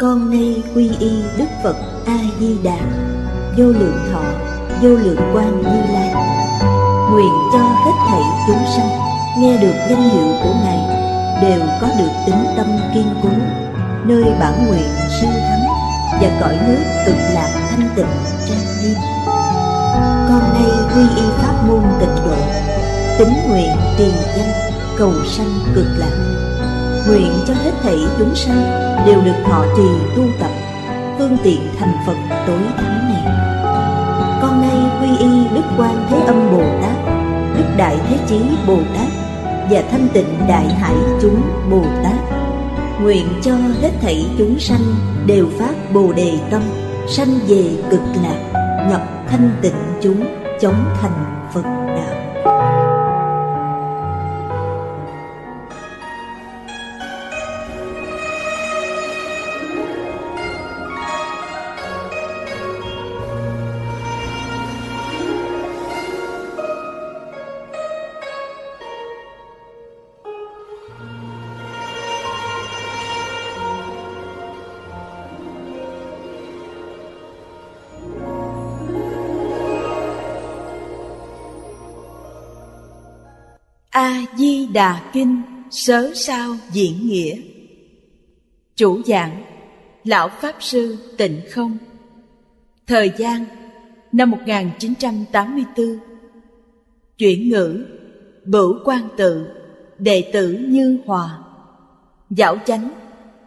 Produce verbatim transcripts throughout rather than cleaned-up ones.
con nay quy y Đức Phật A Di Đà, vô lượng thọ, vô lượng quang Như Lai. Nguyện cho hết thảy chúng sanh nghe được danh hiệu của Ngài đều có được tính tâm kiên cố, nơi bản nguyện siêu thắng và cõi nước cực lạc thanh tịnh trang nghiêm. Con nay quy y pháp môn Tịnh Độ, tín nguyện trì danh, cầu sanh cực lạc. Nguyện cho hết thảy chúng sanh đều được thọ trì tu tập, phương tiện thành Phật tối thắng này. Con nay quy y Đức Quan Thế Âm Bồ Tát, Đức Đại Thế Chí Bồ Tát và Thanh Tịnh Đại Hải Chúng Bồ Tát. Nguyện cho hết thảy chúng sanh đều phát Bồ Đề tâm, sanh về cực lạc, nhập thanh tịnh chúng, chóng thành Phật đạo. A Di Đà Kinh Sớ Sao Diễn Nghĩa. Chủ giảng Lão Pháp Sư Tịnh Không. Thời gian năm một nghìn chín trăm tám mươi tư. Chuyển ngữ Bửu Quang Tự, đệ tử Như Hòa. Giảo chánh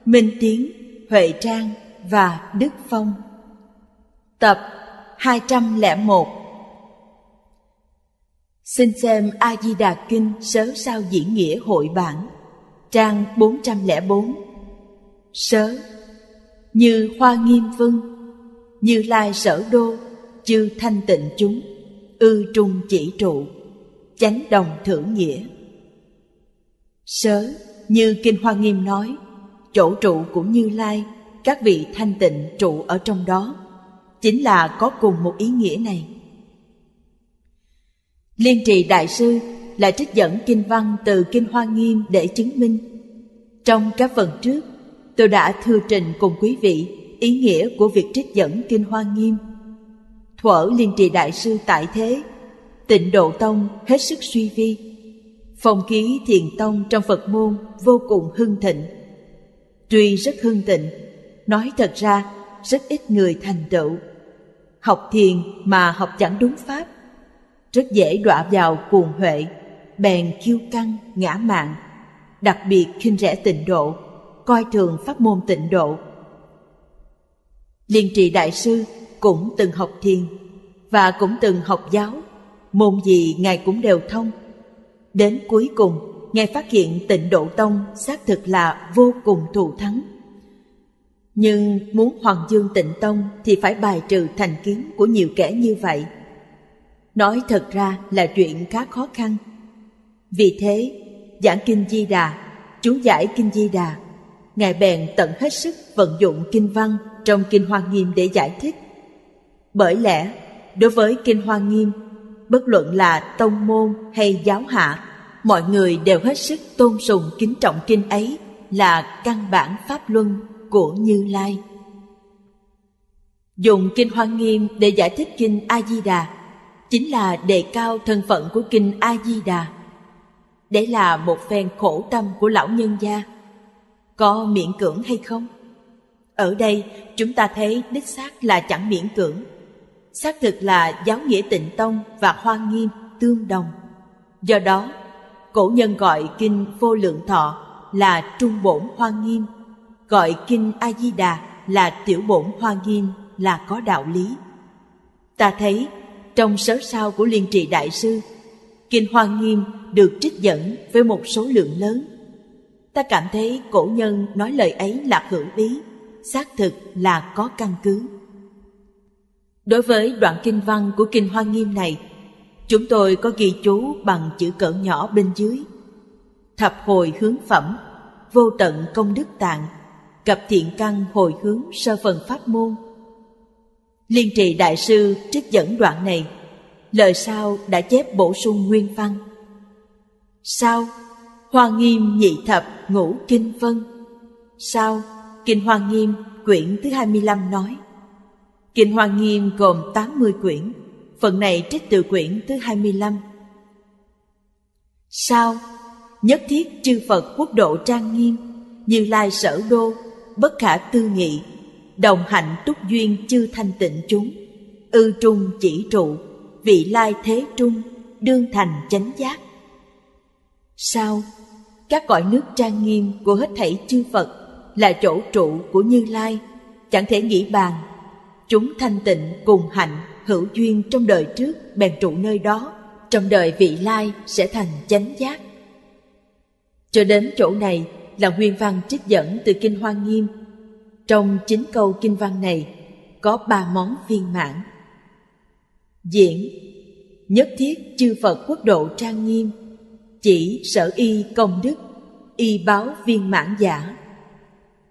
Minh Tiến, Huệ Trang và Đức Phong. Tập hai trăm lẻ một. Xin xem A Di Đà Kinh Sớ Sao Diễn Nghĩa hội bản, trang bốn trăm lẻ bốn. Sớ, như hoa nghiêm vân, Như Lai sở đô, chư thanh tịnh chúng, ư trung chỉ trụ, chánh đồng thưởng nghĩa. Sớ, như Kinh Hoa Nghiêm nói, chỗ trụ của Như Lai, các vị thanh tịnh trụ ở trong đó, chính là có cùng một ý nghĩa này. Liên Trì Đại Sư là trích dẫn kinh văn từ Kinh Hoa Nghiêm để chứng minh. Trong các phần trước, tôi đã thưa trình cùng quý vị ý nghĩa của việc trích dẫn Kinh Hoa Nghiêm. Thuở Liên Trì Đại Sư tại thế, Tịnh Độ Tông hết sức suy vi. Phong khí thiền tông trong Phật môn vô cùng hưng thịnh. Tuy rất hưng thịnh, nói thật ra rất ít người thành tựu. Học thiền mà học chẳng đúng pháp, rất dễ đọa vào cuồng huệ, bèn kiêu căng, ngã mạn, đặc biệt khinh rẻ tịnh độ, coi thường pháp môn tịnh độ. Liên Trì Đại Sư cũng từng học thiền, và cũng từng học giáo, môn gì Ngài cũng đều thông. Đến cuối cùng, Ngài phát hiện Tịnh Độ Tông xác thực là vô cùng thù thắng. Nhưng muốn hoàng dương Tịnh Tông thì phải bài trừ thành kiến của nhiều kẻ như vậy. Nói thật ra là chuyện khá khó khăn. Vì thế, giảng Kinh Di Đà, chú giải Kinh Di Đà, Ngài bèn tận hết sức vận dụng kinh văn trong Kinh Hoa Nghiêm để giải thích. Bởi lẽ, đối với Kinh Hoa Nghiêm, bất luận là tông môn hay giáo hạ, mọi người đều hết sức tôn sùng kính trọng kinh ấy là căn bản pháp luân của Như Lai. Dùng Kinh Hoa Nghiêm để giải thích Kinh A Di Đà chính là đề cao thân phận của Kinh A Di Đà. Đấy là một phen khổ tâm của lão nhân gia. Có miễn cưỡng hay không? Ở đây chúng ta thấy đích xác là chẳng miễn cưỡng. Xác thực là giáo nghĩa Tịnh Tông và Hoa Nghiêm tương đồng. Do đó, cổ nhân gọi Kinh Vô Lượng Thọ là Trung Bổn Hoa Nghiêm, gọi Kinh A Di Đà là Tiểu Bổn Hoa Nghiêm là có đạo lý. Ta thấy trong Sớ Sao của Liên Trì Đại Sư, Kinh Hoa Nghiêm được trích dẫn với một số lượng lớn. Ta cảm thấy cổ nhân nói lời ấy là hữu ý, xác thực là có căn cứ. Đối với đoạn kinh văn của Kinh Hoa Nghiêm này, chúng tôi có ghi chú bằng chữ cỡ nhỏ bên dưới: thập hồi hướng phẩm, vô tận công đức tạng, cập thiện căn hồi hướng sơ phần pháp môn. Liên Trì Đại Sư trích dẫn đoạn này, lời sau đã chép bổ sung nguyên văn. Sao Hoa Nghiêm nhị thập ngũ kinh vân, sao Kinh Hoa Nghiêm quyển thứ hai mươi lăm nói, Kinh Hoa Nghiêm gồm tám mươi quyển, phần này trích từ quyển thứ hai mươi lăm. Sao? Nhất thiết chư Phật quốc độ trang nghiêm, Như Lai sở đô, bất khả tư nghị, đồng hạnh túc duyên chư thanh tịnh chúng, ư trung chỉ trụ, vị lai thế trung, đương thành chánh giác. Sao? Các cõi nước trang nghiêm của hết thảy chư Phật là chỗ trụ của Như Lai, chẳng thể nghĩ bàn. Chúng thanh tịnh cùng hạnh hữu duyên trong đời trước bèn trụ nơi đó, trong đời vị lai sẽ thành chánh giác. Cho đến chỗ này là nguyên văn trích dẫn từ Kinh Hoa Nghiêm. Trong chín câu kinh văn này có ba món viên mãn. Diễn: nhất thiết chư Phật quốc độ trang nghiêm, chỉ sở y công đức, y báo viên mãn giả.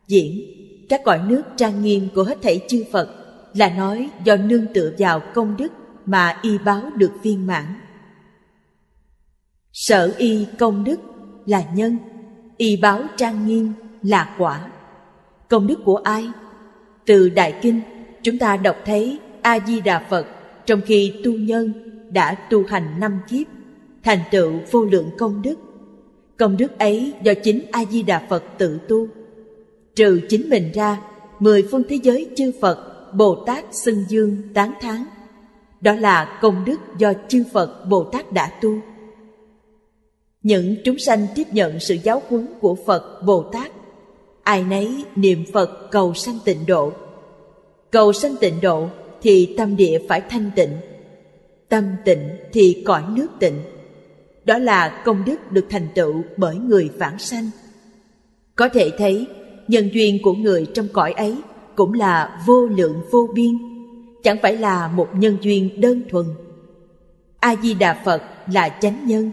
Diễn: các cõi nước trang nghiêm của hết thảy chư Phật là nói do nương tựa vào công đức mà y báo được viên mãn. Sở y công đức là nhân, y báo trang nghiêm là quả. Công đức của ai? Từ Đại Kinh chúng ta đọc thấy A Di Đà Phật trong khi tu nhân đã tu hành năm kiếp, thành tựu vô lượng công đức. Công đức ấy do chính A Di Đà Phật tự tu. Trừ chính mình ra, mười phương thế giới chư Phật Bồ Tát xưng dương tán thán. Đó là công đức do chư Phật Bồ Tát đã tu. Những chúng sanh tiếp nhận sự giáo huấn của Phật Bồ Tát, ai nấy niệm Phật cầu sanh tịnh độ. Cầu sanh tịnh độ thì tâm địa phải thanh tịnh, tâm tịnh thì cõi nước tịnh. Đó là công đức được thành tựu bởi người vãng sanh. Có thể thấy nhân duyên của người trong cõi ấy cũng là vô lượng vô biên, chẳng phải là một nhân duyên đơn thuần. A Di Đà Phật là chánh nhân,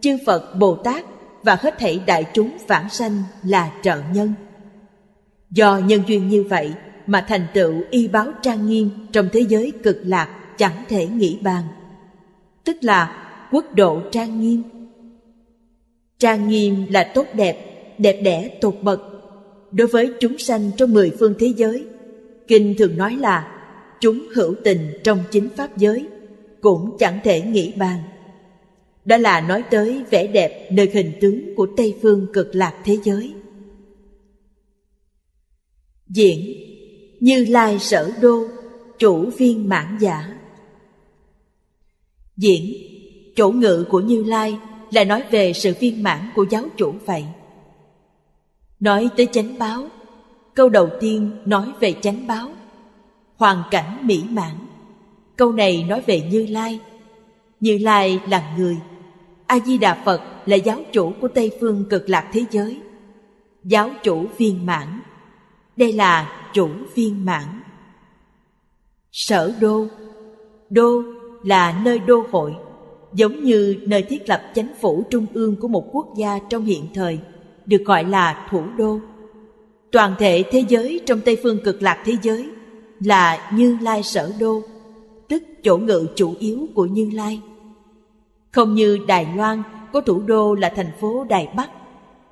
chư Phật Bồ Tát và hết thảy đại chúng vãng sanh là trợ nhân. Do nhân duyên như vậy mà thành tựu y báo trang nghiêm trong thế giới cực lạc chẳng thể nghĩ bàn, tức là quốc độ trang nghiêm. Trang nghiêm là tốt đẹp, đẹp đẽ tột bậc. Đối với chúng sanh trong mười phương thế giới, Kinh thường nói là chúng hữu tình trong chính pháp giới, cũng chẳng thể nghĩ bàn. Đó là nói tới vẻ đẹp nơi hình tướng của Tây phương cực lạc thế giới. Diễn: Như Lai sở đô, chủ viên mãn giả. Diễn: chỗ ngự của Như Lai là nói về sự viên mãn của giáo chủ vậy. Nói tới chánh báo, câu đầu tiên nói về chánh báo, hoàn cảnh mỹ mãn. Câu này nói về Như Lai. Như Lai là người, A Di Đà Phật là giáo chủ của Tây phương cực lạc thế giới. Giáo chủ viên mãn, đây là chủ viên mãn. Sở đô, đô là nơi đô hội, giống như nơi thiết lập chánh phủ trung ương của một quốc gia trong hiện thời, được gọi là thủ đô. Toàn thể thế giới trong Tây phương cực lạc thế giới là Như Lai sở đô, tức chỗ ngự chủ yếu của Như Lai. Không như Đài Loan có thủ đô là thành phố Đài Bắc,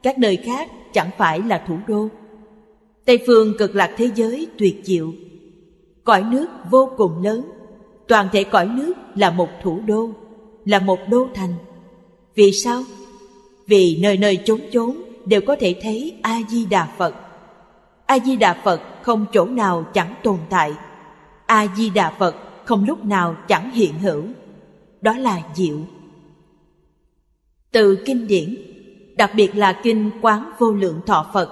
các nơi khác chẳng phải là thủ đô. Tây phương cực lạc thế giới tuyệt diệu, cõi nước vô cùng lớn, toàn thể cõi nước là một thủ đô, là một đô thành. Vì sao? Vì nơi nơi chốn chốn đều có thể thấy A Di Đà Phật. A Di Đà Phật không chỗ nào chẳng tồn tại, A Di Đà Phật không lúc nào chẳng hiện hữu. Đó là diệu. Từ kinh điển, đặc biệt là kinh Quán Vô Lượng Thọ Phật,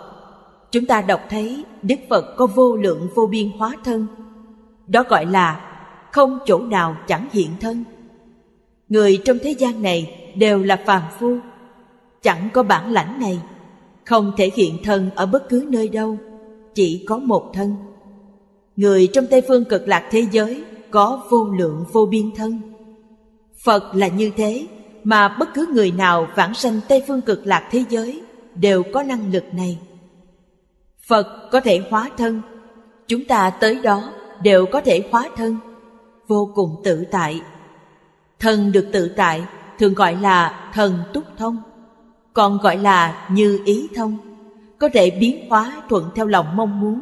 chúng ta đọc thấy Đức Phật có vô lượng vô biên hóa thân. Đó gọi là không chỗ nào chẳng hiện thân. Người trong thế gian này đều là phàm phu, chẳng có bản lãnh này, không thể hiện thân ở bất cứ nơi đâu, chỉ có một thân. Người trong Tây phương cực lạc thế giới có vô lượng vô biên thân. Phật là như thế, mà bất cứ người nào vãng sanh Tây phương cực lạc thế giới đều có năng lực này. Phật có thể hóa thân, chúng ta tới đó đều có thể hóa thân, vô cùng tự tại. Thân được tự tại thường gọi là thần túc thông, còn gọi là như ý thông, có thể biến hóa thuận theo lòng mong muốn.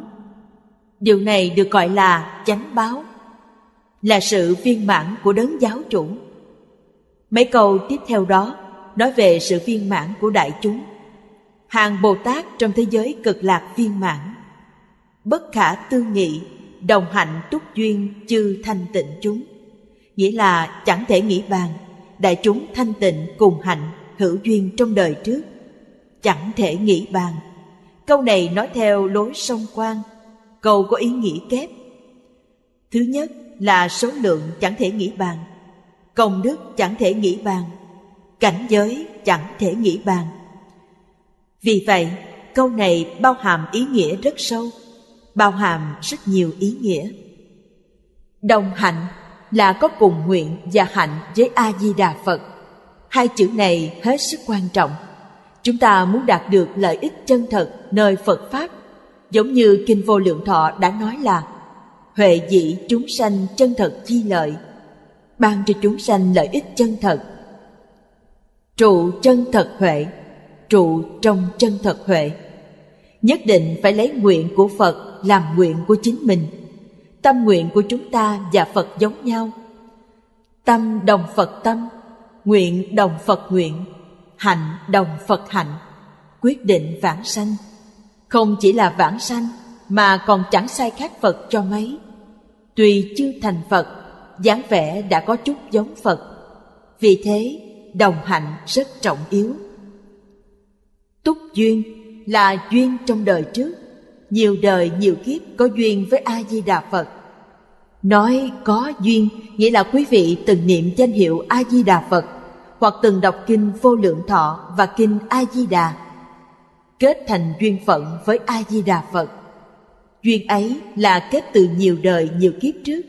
Điều này được gọi là chánh báo, là sự viên mãn của đấng giáo chủ. Mấy câu tiếp theo đó nói về sự viên mãn của đại chúng. Hàng Bồ Tát trong thế giới cực lạc viên mãn, bất khả tư nghị, đồng hạnh túc duyên chư thanh tịnh chúng. Nghĩa là chẳng thể nghĩ bàn, đại chúng thanh tịnh cùng hạnh hữu duyên trong đời trước, chẳng thể nghĩ bàn. Câu này nói theo lối song quan, câu có ý nghĩa kép. Thứ nhất là số lượng chẳng thể nghĩ bàn, công đức chẳng thể nghĩ bàn, cảnh giới chẳng thể nghĩ bàn. Vì vậy, câu này bao hàm ý nghĩa rất sâu, bao hàm rất nhiều ý nghĩa. Đồng hạnh là có cùng nguyện và hạnh với A-di-đà Phật. Hai chữ này hết sức quan trọng. Chúng ta muốn đạt được lợi ích chân thật nơi Phật Pháp, giống như Kinh Vô Lượng Thọ đã nói là huệ dĩ chúng sanh chân thật chi lợi, ban cho chúng sanh lợi ích chân thật. Trụ chân thật huệ, trụ trong chân thật huệ. Nhất định phải lấy nguyện của Phật làm nguyện của chính mình. Tâm nguyện của chúng ta và Phật giống nhau. Tâm đồng Phật tâm, nguyện đồng Phật nguyện, hạnh đồng Phật hạnh, quyết định vãng sanh. Không chỉ là vãng sanh mà còn chẳng sai khác Phật cho mấy. Tuy chưa thành Phật, dáng vẻ đã có chút giống Phật. Vì thế, đồng hạnh rất trọng yếu. Túc duyên là duyên trong đời trước, nhiều đời nhiều kiếp có duyên với A-di-đà Phật. Nói có duyên nghĩa là quý vị từng niệm danh hiệu A-di-đà Phật, hoặc từng đọc Kinh Vô Lượng Thọ và Kinh A-di-đà, kết thành duyên phận với A-di-đà Phật. Duyên ấy là kết từ nhiều đời nhiều kiếp trước,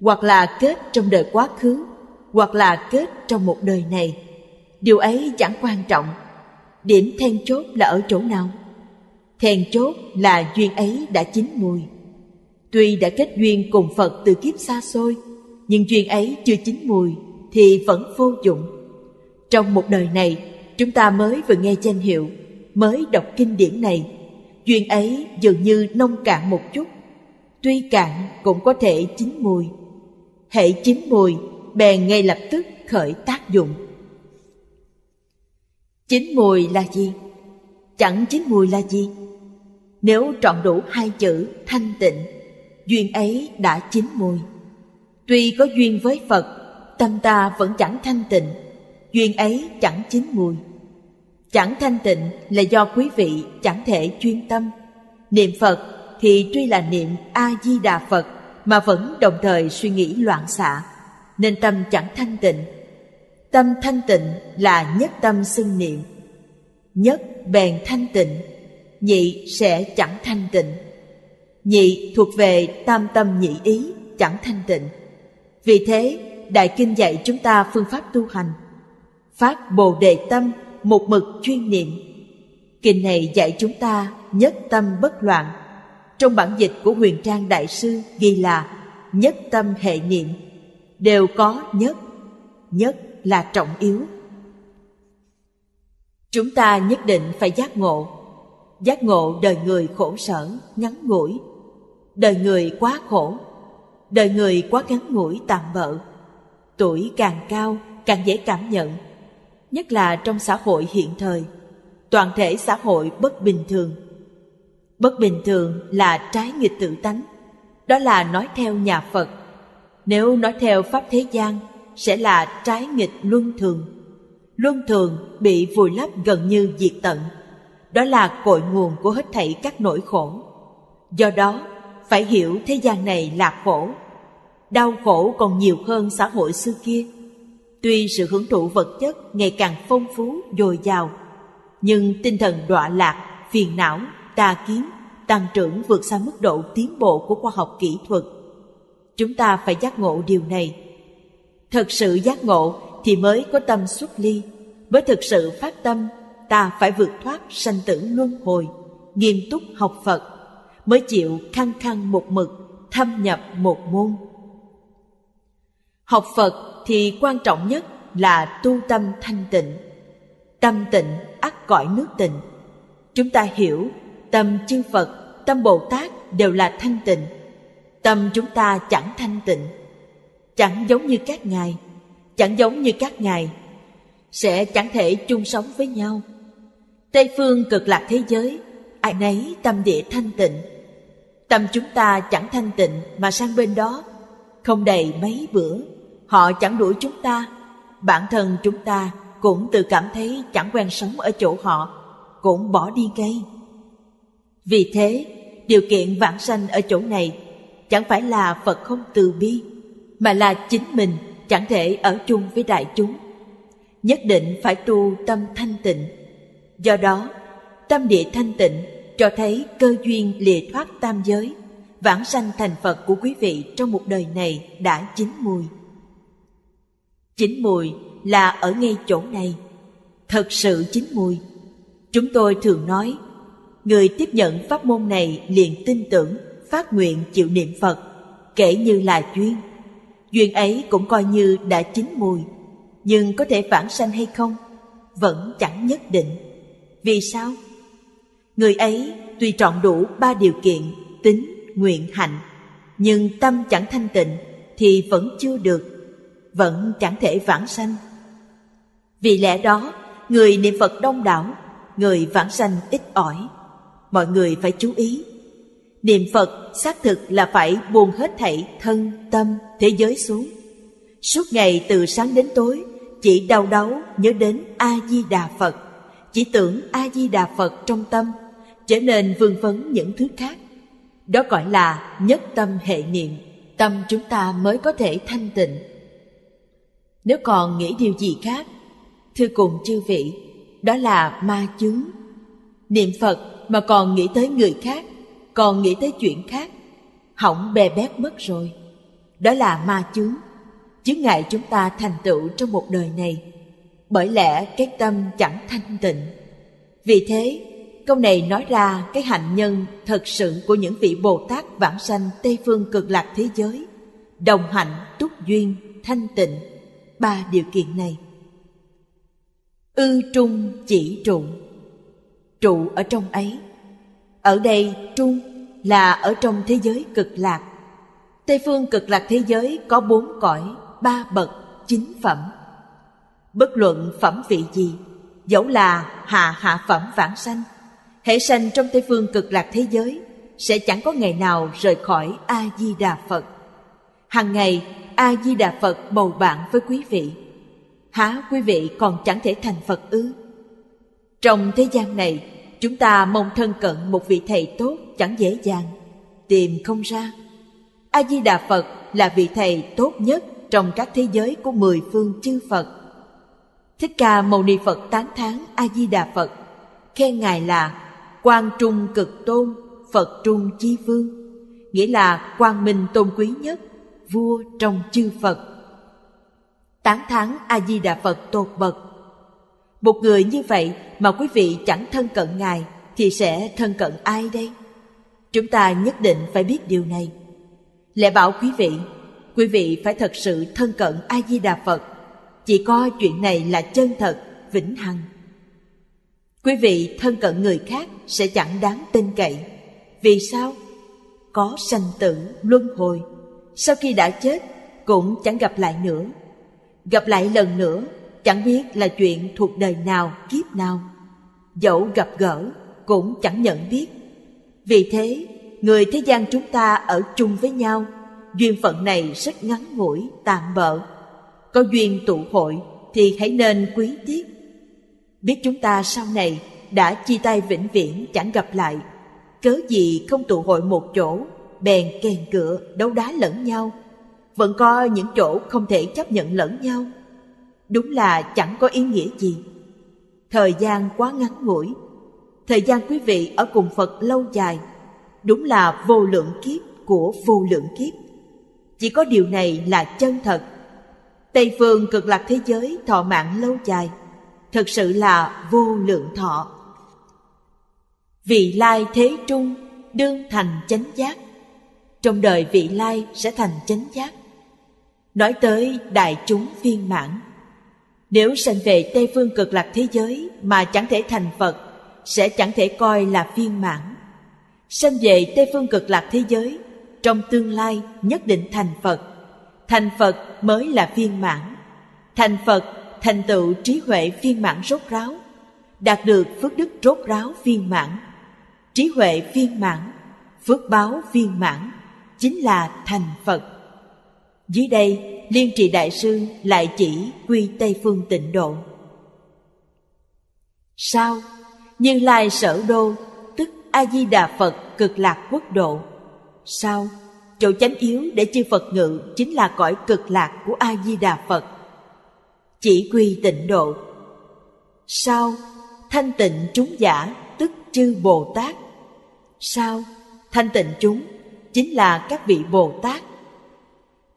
hoặc là kết trong đời quá khứ, hoặc là kết trong một đời này. Điều ấy chẳng quan trọng. Điểm then chốt là ở chỗ nào? Then chốt là duyên ấy đã chín mùi. Tuy đã kết duyên cùng Phật từ kiếp xa xôi, nhưng duyên ấy chưa chín mùi thì vẫn vô dụng. Trong một đời này, chúng ta mới vừa nghe danh hiệu, mới đọc kinh điển này, duyên ấy dường như nông cạn một chút. Tuy cạn cũng có thể chín mùi. Hễ chín mùi bèn ngay lập tức khởi tác dụng. Chín mùi là gì? Chẳng chín mùi là gì? Nếu trọn đủ hai chữ thanh tịnh, duyên ấy đã chín mùi. Tuy có duyên với Phật, tâm ta vẫn chẳng thanh tịnh, duyên ấy chẳng chín mùi. Chẳng thanh tịnh là do quý vị chẳng thể chuyên tâm. Niệm Phật thì tuy là niệm A-di-đà Phật mà vẫn đồng thời suy nghĩ loạn xạ, nên tâm chẳng thanh tịnh. Tâm thanh tịnh là nhất tâm xưng niệm. Nhất bèn thanh tịnh, nhị sẽ chẳng thanh tịnh. Nhị thuộc về tam tâm nhị ý, chẳng thanh tịnh. Vì thế, Đại Kinh dạy chúng ta phương pháp tu hành. Phát Bồ Đề Tâm, một mực chuyên niệm. Kinh này dạy chúng ta nhất tâm bất loạn. Trong bản dịch của Huệ Trang Đại Sư ghi là nhất tâm hệ niệm. Đều có nhất, nhất là trọng yếu. Chúng ta nhất định phải giác ngộ. Giác ngộ đời người khổ sở, ngắn ngủi. Đời người quá khổ, đời người quá ngắn ngủi tạm bợ. Tuổi càng cao càng dễ cảm nhận. Nhất là trong xã hội hiện thời, toàn thể xã hội bất bình thường. Bất bình thường là trái nghịch tự tánh. Đó là nói theo nhà Phật. Nếu nói theo pháp thế gian sẽ là trái nghịch luân thường. Luân thường bị vùi lấp gần như diệt tận. Đó là cội nguồn của hết thảy các nỗi khổ. Do đó, phải hiểu thế gian này là khổ. Đau khổ còn nhiều hơn xã hội xưa kia. Tuy sự hưởng thụ vật chất ngày càng phong phú, dồi dào, nhưng tinh thần đọa lạc, phiền não, tà kiến tăng trưởng vượt xa mức độ tiến bộ của khoa học kỹ thuật. Chúng ta phải giác ngộ điều này. Thật sự giác ngộ thì mới có tâm xuất ly, mới thực sự phát tâm ta phải vượt thoát sanh tử luân hồi, nghiêm túc học Phật, mới chịu khăng khăng một mực thâm nhập một môn. Học Phật thì quan trọng nhất là tu tâm thanh tịnh. Tâm tịnh ắt cõi nước tịnh. Chúng ta hiểu tâm chư Phật, tâm Bồ Tát đều là thanh tịnh. Tâm chúng ta chẳng thanh tịnh, chẳng giống như các ngài, chẳng giống như các ngài sẽ chẳng thể chung sống với nhau. Tây phương cực lạc thế giới, ai nấy tâm địa thanh tịnh. Tâm chúng ta chẳng thanh tịnh mà sang bên đó, không đầy mấy bữa họ chẳng đuổi chúng ta. Bản thân chúng ta cũng tự cảm thấy chẳng quen sống ở chỗ họ, cũng bỏ đi ngay. Vì thế, điều kiện vãng sanh ở chỗ này chẳng phải là Phật không từ bi, mà là chính mình chẳng thể ở chung với đại chúng. Nhất định phải tu tâm thanh tịnh. Do đó, tâm địa thanh tịnh cho thấy cơ duyên lìa thoát tam giới, vãng sanh thành Phật của quý vị trong một đời này đã chín mùi. Chín mùi là ở ngay chỗ này, thật sự chín mùi. Chúng tôi thường nói, người tiếp nhận pháp môn này liền tin tưởng, phát nguyện chịu niệm Phật, kể như là duyên. Duyên ấy cũng coi như đã chín mùi, nhưng có thể vãng sanh hay không, vẫn chẳng nhất định. Vì sao? Người ấy tuy trọn đủ ba điều kiện tín, nguyện, hạnh, nhưng tâm chẳng thanh tịnh thì vẫn chưa được, vẫn chẳng thể vãng sanh. Vì lẽ đó, người niệm Phật đông đảo, người vãng sanh ít ỏi. Mọi người phải chú ý, niệm Phật xác thực là phải buông hết thảy thân, tâm, thế giới xuống. Suốt ngày từ sáng đến tối, chỉ đau đáu nhớ đến A-di-đà Phật, chỉ tưởng A-di-đà Phật trong tâm, trở nên vương vấn những thứ khác. Đó gọi là nhất tâm hệ niệm, tâm chúng ta mới có thể thanh tịnh. Nếu còn nghĩ điều gì khác, thưa cùng chư vị, đó là ma chướng. Niệm Phật mà còn nghĩ tới người khác, còn nghĩ tới chuyện khác, hỏng bè bét mất rồi. Đó là ma chướng, chướng ngại chúng ta thành tựu trong một đời này. Bởi lẽ cái tâm chẳng thanh tịnh. Vì thế, câu này nói ra cái hạnh nhân thật sự của những vị Bồ Tát vãng sanh Tây phương cực lạc thế giới. Đồng hạnh, túc duyên, thanh tịnh, ba điều kiện này. Ư trung chỉ trụ, trụ ở trong ấy. Ở đây trung là ở trong thế giới cực lạc. Tây phương cực lạc thế giới có bốn cõi, ba bậc, chín phẩm. Bất luận phẩm vị gì, dẫu là hạ hạ phẩm vãng sanh, hễ sanh trong Tây phương cực lạc thế giới sẽ chẳng có ngày nào rời khỏi A-di-đà Phật. Hằng ngày A-di-đà Phật bầu bạn với quý vị. Há quý vị còn chẳng thể thành Phật ư? Trong thế gian này, chúng ta mong thân cận một vị thầy tốt chẳng dễ dàng, tìm không ra. A-di-đà Phật là vị thầy tốt nhất trong các thế giới của mười phương chư Phật. Thích Ca Mâu Ni Phật tán thán A-di-đà Phật, khen Ngài là Quang Trung Cực Tôn, Phật Trung Chi Vương, nghĩa là quang minh tôn quý nhất, vua trong chư Phật. Tán thán A-di-đà Phật tột bậc. Một người như vậy mà quý vị chẳng thân cận Ngài thì sẽ thân cận ai đây? Chúng ta nhất định phải biết điều này. Lẽ bảo quý vị, quý vị phải thật sự thân cận A-di-đà Phật. Chỉ có chuyện này là chân thật, vĩnh hằng. Quý vị thân cận người khác sẽ chẳng đáng tin cậy. Vì sao? Có sanh tử, luân hồi. Sau khi đã chết cũng chẳng gặp lại nữa. Gặp lại lần nữa chẳng biết là chuyện thuộc đời nào, kiếp nào. Dẫu gặp gỡ cũng chẳng nhận biết. Vì thế, người thế gian chúng ta ở chung với nhau, duyên phận này rất ngắn ngủi, tạm bợ. Có duyên tụ hội thì hãy nên quý tiếc. Biết chúng ta sau này đã chia tay vĩnh viễn chẳng gặp lại, cớ gì không tụ hội một chỗ, bèn kèn cựa đấu đá lẫn nhau. Vẫn có những chỗ không thể chấp nhận lẫn nhau. Đúng là chẳng có ý nghĩa gì. Thời gian quá ngắn ngủi. Thời gian quý vị ở cùng Phật lâu dài, đúng là vô lượng kiếp của vô lượng kiếp. Chỉ có điều này là chân thật. Tây phương cực lạc thế giới thọ mạng lâu dài, thật sự là vô lượng thọ. Vị lai thế trung, đương thành chánh giác. Trong đời vị lai sẽ thành chánh giác. Nói tới đại chúng viên mãn. Nếu sanh về Tây phương cực lạc thế giới mà chẳng thể thành Phật, sẽ chẳng thể coi là viên mãn. Sanh về Tây Phương Cực Lạc thế giới, trong tương lai nhất định thành Phật. Thành Phật mới là viên mãn. Thành Phật thành tựu trí huệ viên mãn rốt ráo, đạt được phước đức rốt ráo viên mãn, trí huệ viên mãn, phước báo viên mãn, chính là thành Phật. Dưới đây Liên Trì Đại Sư lại chỉ quy Tây Phương Tịnh Độ. Sao? Như Lai sở đô, tức A Di Đà Phật Cực Lạc quốc độ. Sao? Chỗ chánh yếu để chư Phật ngự chính là cõi Cực Lạc của A Di Đà Phật. Chỉ quy Tịnh Độ. Sao? Thanh tịnh chúng giả, tức chư Bồ Tát. Sao? Thanh tịnh chúng chính là các vị Bồ Tát.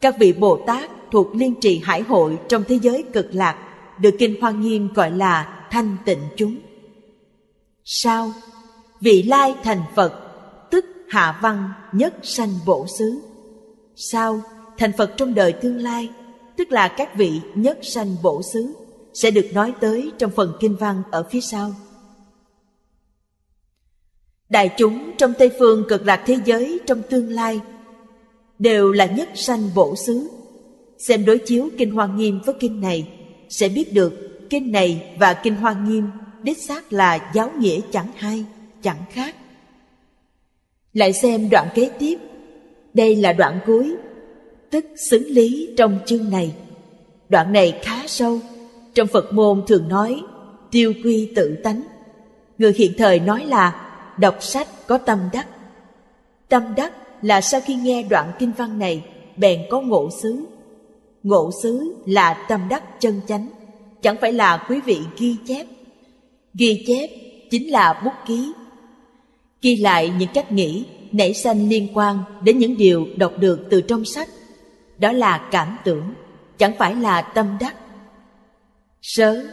Các vị Bồ Tát thuộc Liên Trì Hải hội trong thế giới Cực Lạc, được Kinh Hoa Nghiêm gọi là thanh tịnh chúng. Sao? Vị lai thành Phật, tức hạ văn nhất sanh bổ xứ. Sao? Thành Phật trong đời tương lai, tức là các vị nhất sanh bổ xứ, sẽ được nói tới trong phần kinh văn ở phía sau. Đại chúng trong Tây Phương Cực Lạc thế giới trong tương lai đều là nhất sanh bổ xứ. Xem đối chiếu Kinh Hoa Nghiêm với kinh này, sẽ biết được kinh này và Kinh Hoa Nghiêm đích xác là giáo nghĩa chẳng hai, chẳng khác. Lại xem đoạn kế tiếp, đây là đoạn cuối, tức xứng lý trong chương này. Đoạn này khá sâu, trong Phật môn thường nói tiêu quy tự tánh. Người hiện thời nói là đọc sách có tâm đắc. Tâm đắc là sau khi nghe đoạn kinh văn này bèn có ngộ xứ. Ngộ xứ là tâm đắc chân chánh, chẳng phải là quý vị ghi chép. Ghi chép chính là bút ký, ghi lại những cách nghĩ nảy sanh liên quan đến những điều đọc được từ trong sách. Đó là cảm tưởng, chẳng phải là tâm đắc. Sớ,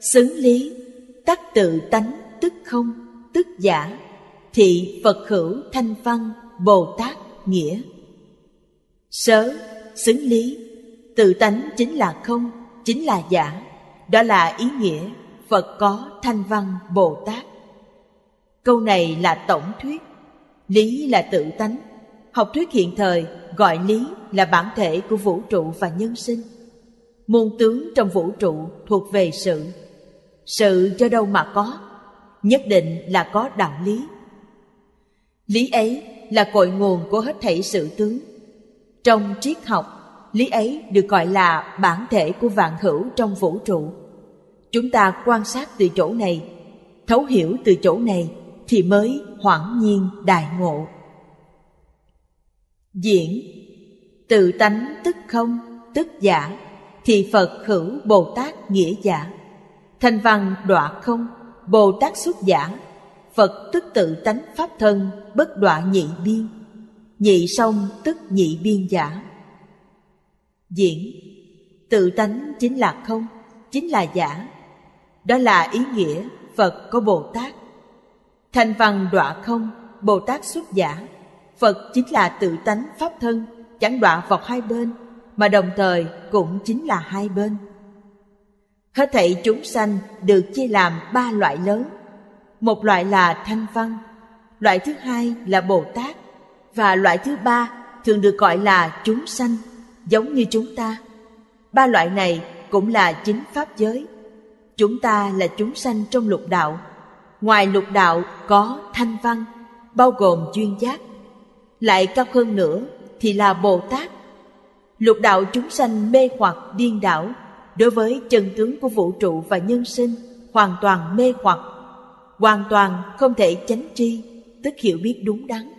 xứng lý, tắc tự tánh tức không, tức giả, thị Phật hữu thanh văn Bồ Tát nghĩa. Sớ, xứng lý, tự tánh chính là không, chính là giả. Đó là ý nghĩa Phật có thanh văn Bồ Tát. Câu này là tổng thuyết, lý là tự tánh. Học thuyết hiện thời gọi lý là bản thể của vũ trụ và nhân sinh. Môn tướng trong vũ trụ thuộc về sự. Sự do đâu mà có? Nhất định là có đạo lý. Lý ấy là cội nguồn của hết thảy sự tướng. Trong triết học, lý ấy được gọi là bản thể của vạn hữu trong vũ trụ. Chúng ta quan sát từ chỗ này, thấu hiểu từ chỗ này thì mới hoảng nhiên đại ngộ. Diễn, tự tánh tức không, tức giả, thì Phật hữu Bồ Tát nghĩa giả. Thanh văn đọa không, Bồ Tát xuất giả, Phật tức tự tánh pháp thân, bất đọa nhị biên. Nhị song tức nhị biên giả. Diễn, tự tánh chính là không, chính là giả. Đó là ý nghĩa Phật có Bồ Tát. Thanh văn đọa không, Bồ Tát xuất giả, Phật chính là tự tánh pháp thân, chẳng đọa vào hai bên, mà đồng thời cũng chính là hai bên. Hết thảy chúng sanh được chia làm ba loại lớn. Một loại là thanh văn, loại thứ hai là Bồ Tát, và loại thứ ba thường được gọi là chúng sanh, giống như chúng ta. Ba loại này cũng là chính pháp giới. Chúng ta là chúng sanh trong lục đạo. Ngoài lục đạo có thanh văn, bao gồm duyên giác. Lại cao hơn nữa thì là Bồ Tát. Lục đạo chúng sanh mê hoặc điên đảo, đối với chân tướng của vũ trụ và nhân sinh hoàn toàn mê hoặc, hoàn toàn không thể chánh tri, tức hiểu biết đúng đắn.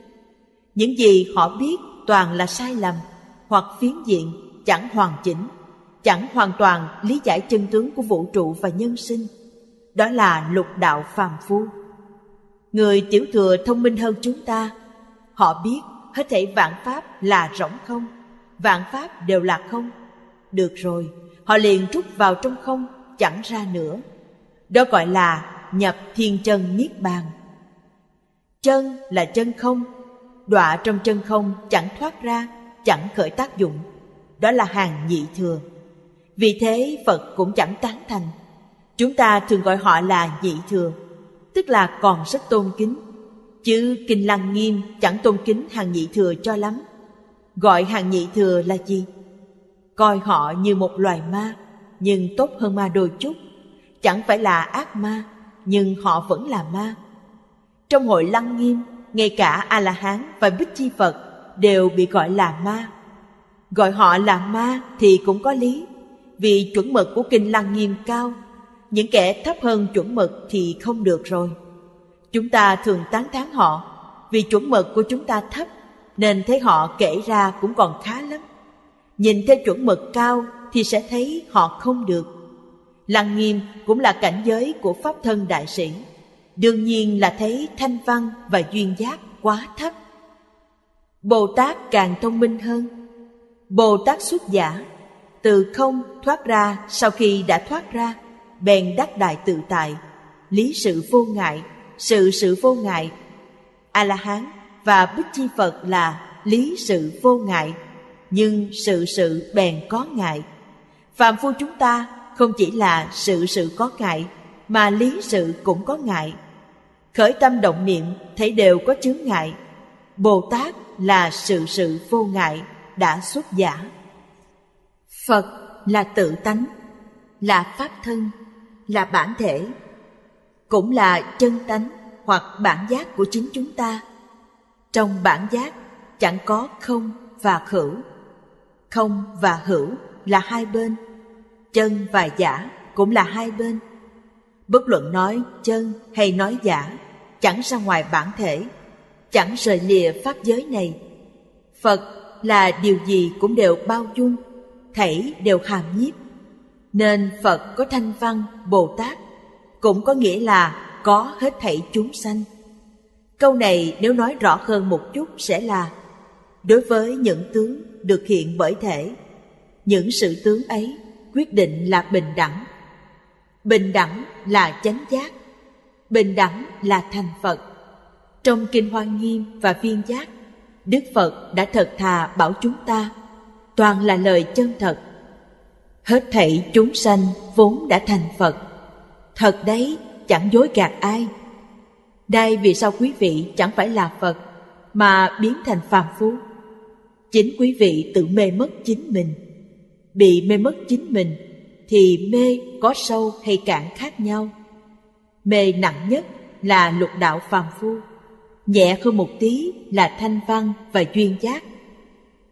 Những gì họ biết toàn là sai lầm, hoặc phiến diện, chẳng hoàn chỉnh, chẳng hoàn toàn lý giải chân tướng của vũ trụ và nhân sinh. Đó là lục đạo phàm phu. Người tiểu thừa thông minh hơn chúng ta, họ biết hết thảy vạn pháp là rỗng không, vạn pháp đều là không. Được rồi, họ liền rút vào trong không, chẳng ra nữa. Đó gọi là nhập thiên chân niết bàn. Chân là chân không, đọa trong chân không chẳng thoát ra, chẳng khởi tác dụng. Đó là hàng nhị thừa. Vì thế Phật cũng chẳng tán thành. Chúng ta thường gọi họ là nhị thừa. tức là còn rất tôn kính. Chứ Kinh Lăng Nghiêm chẳng tôn kính hàng nhị thừa cho lắm. Gọi hàng nhị thừa là gì? Coi họ như một loài ma, nhưng tốt hơn ma đôi chút. Chẳng phải là ác ma, nhưng họ vẫn là ma. Trong hội Lăng Nghiêm, ngay cả A-la-hán và Bích Chi Phật đều bị gọi là ma. Gọi họ là ma thì cũng có lý, vì chuẩn mực của Kinh Lăng Nghiêm cao. Những kẻ thấp hơn chuẩn mực thì không được rồi. Chúng ta thường tán thán họ, vì chuẩn mực của chúng ta thấp, nên thấy họ kể ra cũng còn khá lắm. Nhìn theo chuẩn mực cao thì sẽ thấy họ không được. Lăng Nghiêm cũng là cảnh giới của Pháp Thân Đại Sĩ. Đương nhiên là thấy Thanh Văn và Duyên Giác quá thấp. Bồ Tát càng thông minh hơn. Bồ Tát xuất giả, từ không thoát ra, sau khi đã thoát ra, bèn đắc đại tự tại, lý sự vô ngại, sự sự vô ngại. A-la-hán và Bích Chi Phật là lý sự vô ngại, nhưng sự sự bèn có ngại. Phàm phu chúng ta không chỉ là sự sự có ngại, mà lý sự cũng có ngại. Khởi tâm động niệm thấy đều có chướng ngại. Bồ Tát là sự sự vô ngại, đã xuất giả. Phật là tự tánh, là pháp thân, là bản thể, cũng là chân tánh hoặc bản giác của chính chúng ta. Trong bản giác chẳng có không và hữu. Không và hữu là hai bên, chân và giả cũng là hai bên. Bất luận nói chân hay nói giả, chẳng ra ngoài bản thể, chẳng rời lìa pháp giới này. Phật là điều gì cũng đều bao dung, thảy đều hàm nhiếp. Nên Phật có Thanh Văn, Bồ Tát, cũng có nghĩa là có hết thảy chúng sanh. Câu này nếu nói rõ hơn một chút sẽ là: đối với những tướng được hiện bởi thể, những sự tướng ấy quyết định là bình đẳng. Bình đẳng là chánh giác, bình đẳng là thành Phật. Trong Kinh Hoa Nghiêm và Viên Giác, Đức Phật đã thật thà bảo chúng ta toàn là lời chân thật. Hết thảy chúng sanh vốn đã thành Phật. Thật đấy, chẳng dối gạt ai. Đây vì sao quý vị chẳng phải là Phật mà biến thành phàm phu? Chính quý vị tự mê mất chính mình. Bị mê mất chính mình thì mê có sâu hay cạn khác nhau. Mê nặng nhất là lục đạo phàm phu, nhẹ hơn một tí là Thanh Văn và Duyên Giác.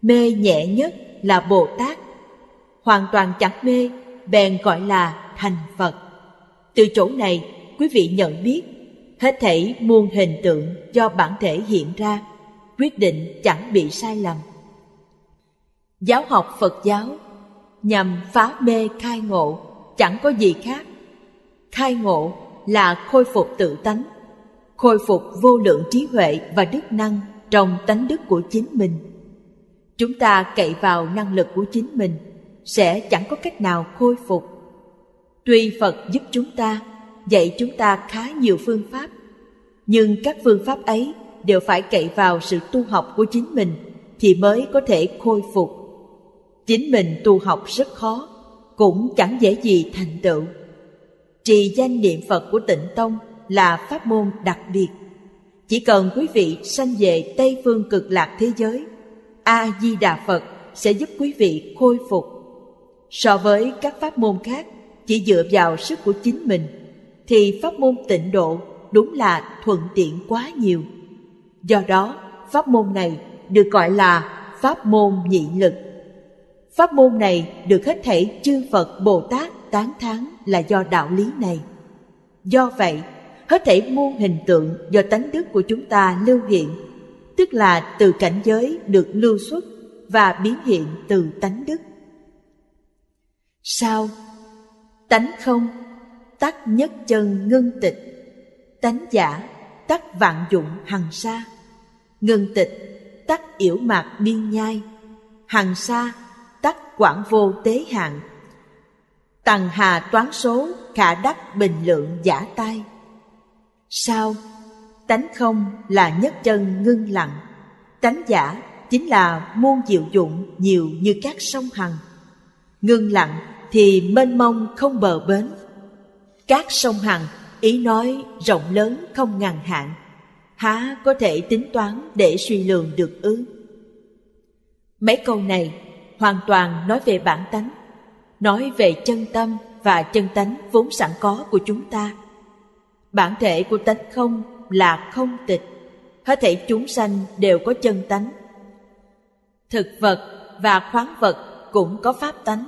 Mê nhẹ nhất là Bồ Tát. Hoàn toàn chẳng mê, bèn gọi là thành Phật. Từ chỗ này, quý vị nhận biết hết thảy muôn hình tượng do bản thể hiện ra, quyết định chẳng bị sai lầm. Giáo học Phật giáo nhằm phá mê khai ngộ, chẳng có gì khác. Khai ngộ là khôi phục tự tánh, khôi phục vô lượng trí huệ và đức năng trong tánh đức của chính mình. Chúng ta cậy vào năng lực của chính mình sẽ chẳng có cách nào khôi phục. Tuy Phật giúp chúng ta, dạy chúng ta khá nhiều phương pháp, nhưng các phương pháp ấy đều phải cậy vào sự tu học của chính mình thì mới có thể khôi phục. Chính mình tu học rất khó, cũng chẳng dễ gì thành tựu. Trì danh niệm Phật của Tịnh Tông là pháp môn đặc biệt. Chỉ cần quý vị sanh về Tây Phương Cực Lạc thế giới, A Di Đà Phật sẽ giúp quý vị khôi phục. So với các pháp môn khác chỉ dựa vào sức của chính mình, thì pháp môn tịnh độ đúng là thuận tiện quá nhiều. Do đó, pháp môn này được gọi là pháp môn nhị lực. Pháp môn này được hết thảy chư Phật Bồ Tát tán thán là do đạo lý này. Do vậy, hết thảy muôn hình tượng do tánh đức của chúng ta lưu hiện, tức là từ cảnh giới được lưu xuất và biến hiện từ tánh đức. Sao? Tánh không, tắc nhất chân ngưng tịch. Tánh giả, tắc vạn dụng hằng sa. Ngưng tịch, tắc yểu mạc biên nhai. Hằng sa, tắc quảng vô tế hạn. Tằng hà toán số, khả đắc bình lượng giả tai. Sao? Tánh không là nhất chân ngưng lặng. Tánh giả chính là muôn diệu dụng nhiều như các sông hằng. Ngưng lặng thì mênh mông không bờ bến. Các sông hằng Ý nói rộng lớn không ngần hạn, há có thể tính toán để suy lường được ư? Mấy câu này hoàn toàn nói về bản tánh, nói về chân tâm và chân tánh vốn sẵn có của chúng ta. Bản thể của tánh không là không tịch, hết thảy chúng sanh đều có chân tánh. Thực vật và khoáng vật cũng có pháp tánh.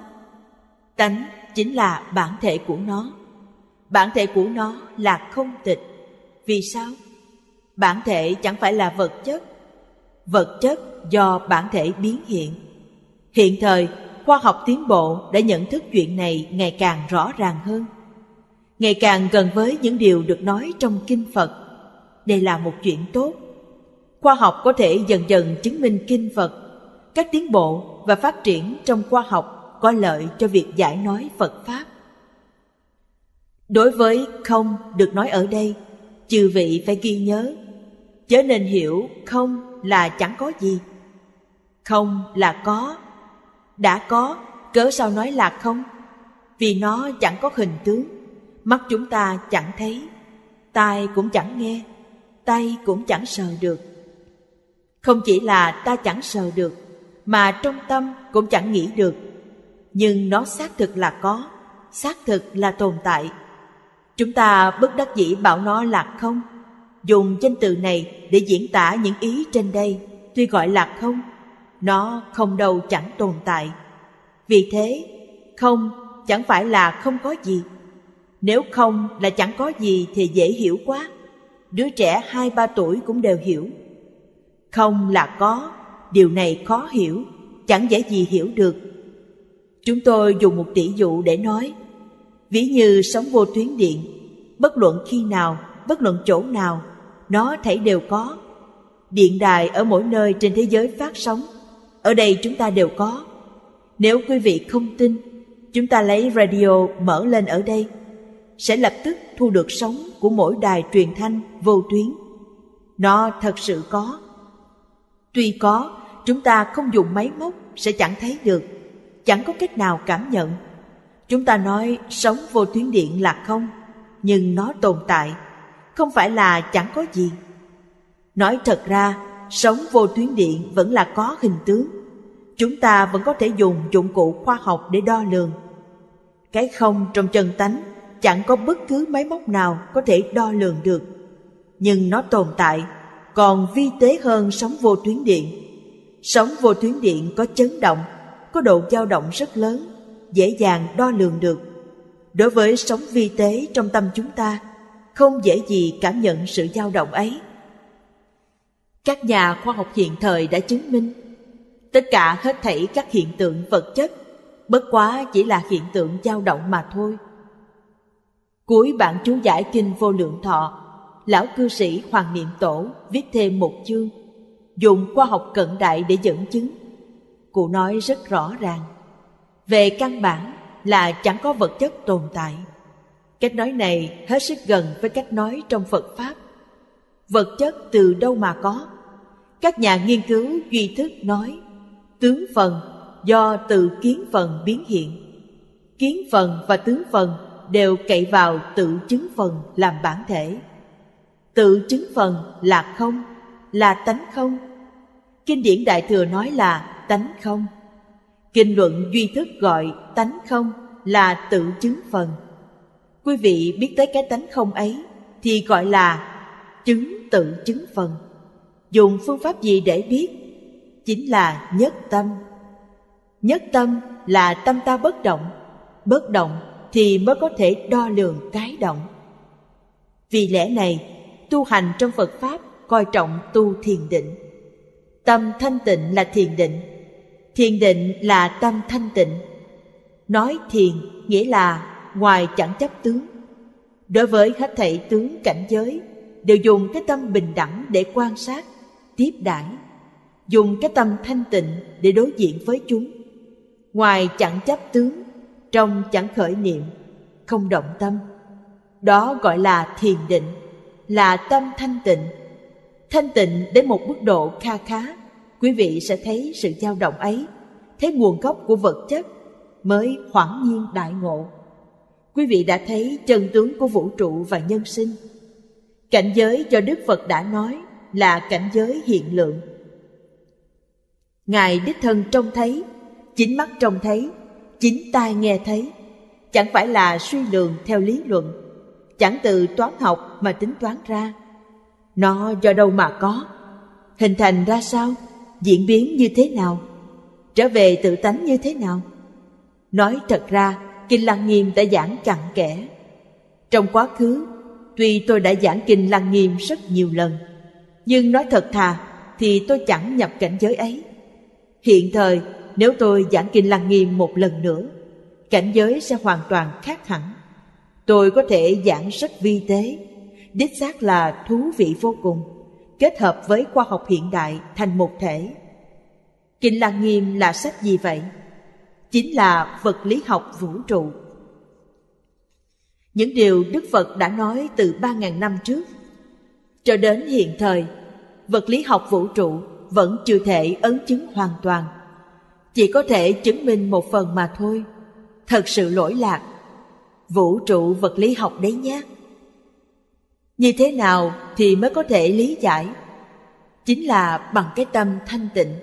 Tánh chính là bản thể của nó. Bản thể của nó là không tịch. Vì sao? Bản thể chẳng phải là vật chất. Vật chất do bản thể biến hiện. Hiện thời, khoa học tiến bộ đã nhận thức chuyện này ngày càng rõ ràng hơn, ngày càng gần với những điều được nói trong Kinh Phật. Đây là một chuyện tốt. Khoa học có thể dần dần chứng minh Kinh Phật. Các tiến bộ và phát triển trong khoa học có lợi cho việc giải nói Phật Pháp. Đối với không được nói ở đây, chư vị phải ghi nhớ, chớ nên hiểu không là chẳng có gì. Không là có. Đã có, cớ sao nói là không? Vì nó chẳng có hình tướng, mắt chúng ta chẳng thấy, tai cũng chẳng nghe, tay cũng chẳng sờ được. Không chỉ là ta chẳng sờ được, mà trong tâm cũng chẳng nghĩ được. Nhưng nó xác thực là có, xác thực là tồn tại. Chúng ta bất đắc dĩ bảo nó là không. Dùng danh từ này để diễn tả những ý trên đây, tuy gọi là không, nó không đâu chẳng tồn tại. Vì thế, không chẳng phải là không có gì. Nếu không là chẳng có gì thì dễ hiểu quá. Đứa trẻ hai ba tuổi cũng đều hiểu. Không là có, điều này khó hiểu, chẳng dễ gì hiểu được. Chúng tôi dùng một tỷ dụ để nói. Ví như sóng vô tuyến điện, bất luận khi nào, bất luận chỗ nào, nó thảy đều có. Điện đài ở mỗi nơi trên thế giới phát sóng, ở đây chúng ta đều có. Nếu quý vị không tin, chúng ta lấy radio mở lên ở đây, sẽ lập tức thu được sóng của mỗi đài truyền thanh vô tuyến. Nó thật sự có. Tuy có, chúng ta không dùng máy móc sẽ chẳng thấy được, chẳng có cách nào cảm nhận. Chúng ta nói sóng vô tuyến điện là không, nhưng nó tồn tại, không phải là chẳng có gì. Nói thật ra, sóng vô tuyến điện vẫn là có hình tướng. Chúng ta vẫn có thể dùng dụng cụ khoa học để đo lường. Cái không trong chân tánh chẳng có bất cứ máy móc nào có thể đo lường được. Nhưng nó tồn tại, còn vi tế hơn sóng vô tuyến điện. Sóng vô tuyến điện có chấn động, có độ dao động rất lớn, dễ dàng đo lường được. Đối với sóng vi tế trong tâm chúng ta, không dễ gì cảm nhận sự dao động ấy. Các nhà khoa học hiện thời đã chứng minh tất cả hết thảy các hiện tượng vật chất bất quá chỉ là hiện tượng dao động mà thôi. Cuối bản chú giải Kinh Vô Lượng Thọ, lão cư sĩ Hoàng Niệm Tổ viết thêm một chương dùng khoa học cận đại để dẫn chứng. Cụ nói rất rõ ràng, về căn bản là chẳng có vật chất tồn tại. Cách nói này hết sức gần với cách nói trong Phật Pháp. Vật chất từ đâu mà có? Các nhà nghiên cứu duy thức nói, tướng phần do từ kiến phần biến hiện. Kiến phần và tướng phần đều cậy vào tự chứng phần làm bản thể. Tự chứng phần là không, là tánh không. Kinh điển Đại Thừa nói là tánh không. Kinh luận duy thức gọi tánh không là tự chứng phần. Quý vị biết tới cái tánh không ấy thì gọi là chứng tự chứng phần. Dùng phương pháp gì để biết? Chính là nhất tâm. Nhất tâm là tâm ta bất động. Bất động thì mới có thể đo lường cái động. Vì lẽ này, tu hành trong Phật Pháp coi trọng tu thiền định. Tâm thanh tịnh là thiền định. Thiền định là tâm thanh tịnh. Nói thiền nghĩa là ngoài chẳng chấp tướng. Đối với hết thảy tướng cảnh giới, đều dùng cái tâm bình đẳng để quan sát, tiếp đãi, dùng cái tâm thanh tịnh để đối diện với chúng. Ngoài chẳng chấp tướng, trong chẳng khởi niệm, không động tâm. Đó gọi là thiền định, là tâm thanh tịnh. Thanh tịnh đến một mức độ kha khá, quý vị sẽ thấy sự dao động ấy, thấy nguồn gốc của vật chất, mới hoảng nhiên đại ngộ. Quý vị đã thấy chân tướng của vũ trụ và nhân sinh. Cảnh giới do Đức Phật đã nói là cảnh giới hiện lượng. Ngài đích thân trông thấy, chính mắt trông thấy, chính tai nghe thấy, chẳng phải là suy luận theo lý luận, chẳng từ toán học mà tính toán ra. Nó do đâu mà có, hình thành ra sao, diễn biến như thế nào, trở về tự tánh như thế nào? Nói thật ra, Kinh Lăng Nghiêm đã giảng cặn kẽ. Trong quá khứ, tuy tôi đã giảng Kinh Lăng Nghiêm rất nhiều lần, nhưng nói thật thà thì tôi chẳng nhập cảnh giới ấy. Hiện thời, nếu tôi giảng Kinh Lăng Nghiêm một lần nữa, cảnh giới sẽ hoàn toàn khác hẳn. Tôi có thể giảng rất vi tế, đích xác là thú vị vô cùng, kết hợp với khoa học hiện đại thành một thể. Kinh Lăng Nghiêm là sách gì vậy? Chính là vật lý học vũ trụ. Những điều Đức Phật đã nói từ ba nghìn năm trước cho đến hiện thời, vật lý học vũ trụ vẫn chưa thể ấn chứng hoàn toàn, chỉ có thể chứng minh một phần mà thôi. Thật sự lỗi lạc. Vũ trụ vật lý học đấy nhé. Như thế nào thì mới có thể lý giải? Chính là bằng cái tâm thanh tịnh,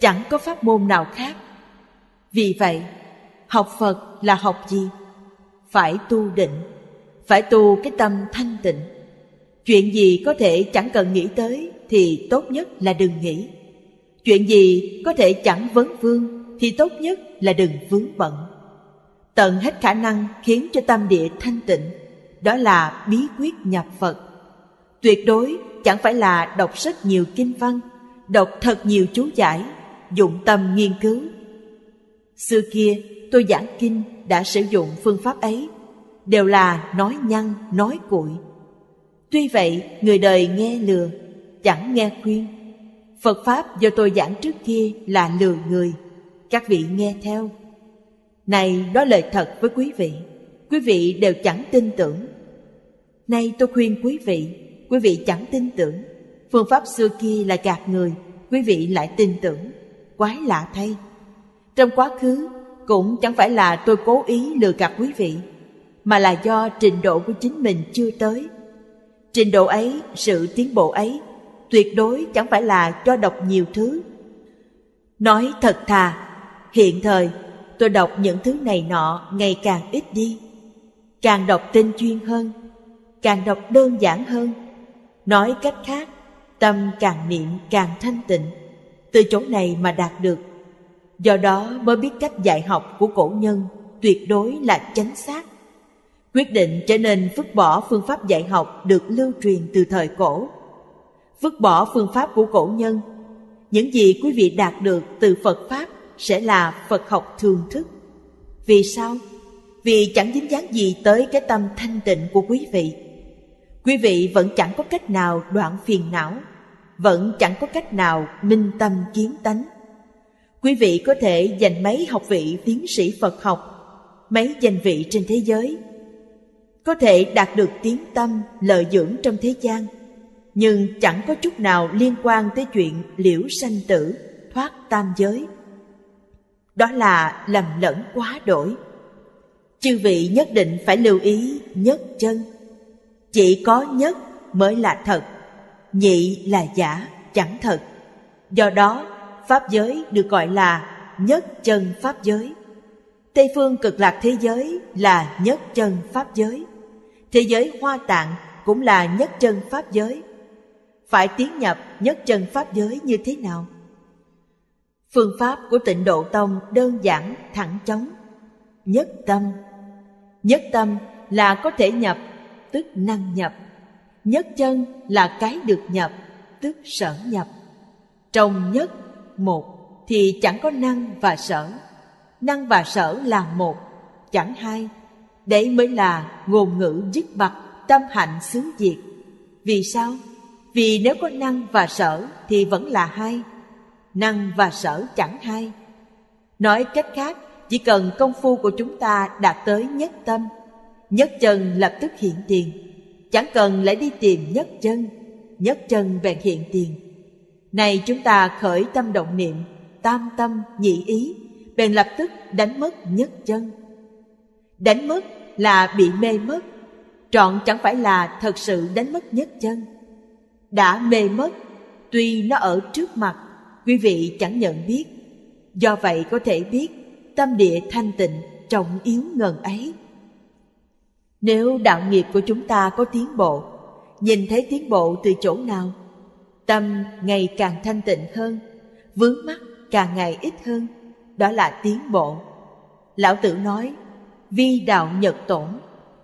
chẳng có pháp môn nào khác. Vì vậy, học Phật là học gì? Phải tu định, phải tu cái tâm thanh tịnh. Chuyện gì có thể chẳng cần nghĩ tới thì tốt nhất là đừng nghĩ. Chuyện gì có thể chẳng vấn vương thì tốt nhất là đừng vướng bận. Tận hết khả năng khiến cho tâm địa thanh tịnh, đó là bí quyết nhập Phật. Tuyệt đối chẳng phải là đọc rất nhiều kinh văn, đọc thật nhiều chú giải, dụng tâm nghiên cứu. Xưa kia tôi giảng kinh đã sử dụng phương pháp ấy, đều là nói nhăng, nói cuội. Tuy vậy người đời nghe lừa, chẳng nghe khuyên. Phật Pháp do tôi giảng trước kia là lừa người, các vị nghe theo. Này nói lời thật với quý vị, quý vị đều chẳng tin tưởng. Nay tôi khuyên quý vị, quý vị chẳng tin tưởng. Phương pháp xưa kia là gạt người, quý vị lại tin tưởng. Quái lạ thay! Trong quá khứ cũng chẳng phải là tôi cố ý lừa gạt quý vị, mà là do trình độ của chính mình chưa tới. Trình độ ấy, sự tiến bộ ấy, tuyệt đối chẳng phải là do đọc nhiều thứ. Nói thật thà, hiện thời tôi đọc những thứ này nọ ngày càng ít đi, càng đọc tinh chuyên hơn, càng đọc đơn giản hơn. Nói cách khác, tâm càng niệm càng thanh tịnh. Từ chỗ này mà đạt được, do đó mới biết cách dạy học của cổ nhân tuyệt đối là chánh xác. Quyết định trở nên vứt bỏ phương pháp dạy học được lưu truyền từ thời cổ, vứt bỏ phương pháp của cổ nhân. Những gì quý vị đạt được từ Phật Pháp sẽ là Phật học thường thức. Vì sao? Vì chẳng dính dáng gì tới cái tâm thanh tịnh của quý vị. Quý vị vẫn chẳng có cách nào đoạn phiền não, vẫn chẳng có cách nào minh tâm kiến tánh. Quý vị có thể giành mấy học vị tiến sĩ Phật học, mấy danh vị trên thế giới, có thể đạt được tiếng tâm lợi dưỡng trong thế gian, nhưng chẳng có chút nào liên quan tới chuyện liễu sanh tử, thoát tam giới. Đó là lầm lẫn quá đổi. Chư vị nhất định phải lưu ý nhất chân. Chỉ có nhất mới là thật, nhị là giả, chẳng thật. Do đó, Pháp giới được gọi là nhất chân Pháp giới. Tây phương cực lạc thế giới là nhất chân Pháp giới. Thế giới Hoa Tạng cũng là nhất chân Pháp giới. Phải tiến nhập nhất chân Pháp giới như thế nào? Phương pháp của Tịnh Độ Tông đơn giản, thẳng chóng. Nhất tâm. Nhất tâm là có thể nhập, tức năng nhập. Nhất chân là cái được nhập, tức sở nhập. Trong nhất, một, thì chẳng có năng và sở. Năng và sở là một, chẳng hai. Đấy mới là ngôn ngữ dứt bặt, tâm hạnh xứ diệt. Vì sao? Vì nếu có năng và sở thì vẫn là hai. Năng và sở chẳng hai. Nói cách khác, chỉ cần công phu của chúng ta đạt tới nhất tâm, nhất chân lập tức hiện tiền. Chẳng cần lại đi tìm nhất chân, nhất chân bèn hiện tiền. Này chúng ta khởi tâm động niệm, tam tâm nhị ý, bèn lập tức đánh mất nhất chân. Đánh mất là bị mê mất, trọn chẳng phải là thật sự đánh mất nhất chân. Đã mê mất, tuy nó ở trước mặt, quý vị chẳng nhận biết. Do vậy có thể biết tâm địa thanh tịnh trọng yếu ngần ấy. Nếu đạo nghiệp của chúng ta có tiến bộ, nhìn thấy tiến bộ từ chỗ nào? Tâm ngày càng thanh tịnh hơn, vướng mắc càng ngày ít hơn, đó là tiến bộ. Lão Tử nói, vi đạo nhật tổn,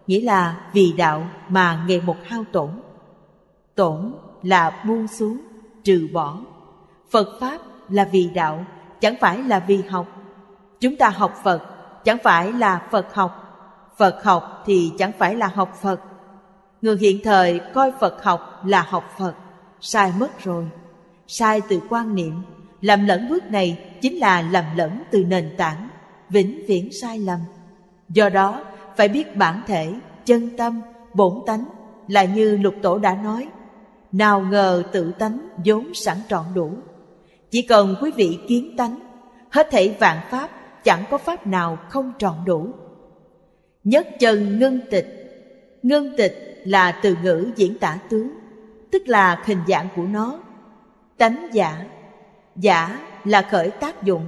nghĩa là vì đạo mà ngày một hao tổn. Tổn là buông xuống, trừ bỏ. Phật Pháp là vì đạo, chẳng phải là vì học. Chúng ta học Phật, chẳng phải là Phật học. Phật học thì chẳng phải là học Phật. Người hiện thời coi Phật học là học Phật, sai mất rồi. Sai từ quan niệm, lầm lẫn bước này chính là lầm lẫn từ nền tảng, vĩnh viễn sai lầm. Do đó, phải biết bản thể, chân tâm, bổn tánh là như Lục Tổ đã nói. Nào ngờ tự tánh vốn sẵn trọn đủ. Chỉ cần quý vị kiến tánh, hết thảy vạn pháp chẳng có pháp nào không trọn đủ. Nhất chân ngưng tịch. Ngưng tịch là từ ngữ diễn tả tướng, tức là hình dạng của nó. Tánh giả. Giả là khởi tác dụng.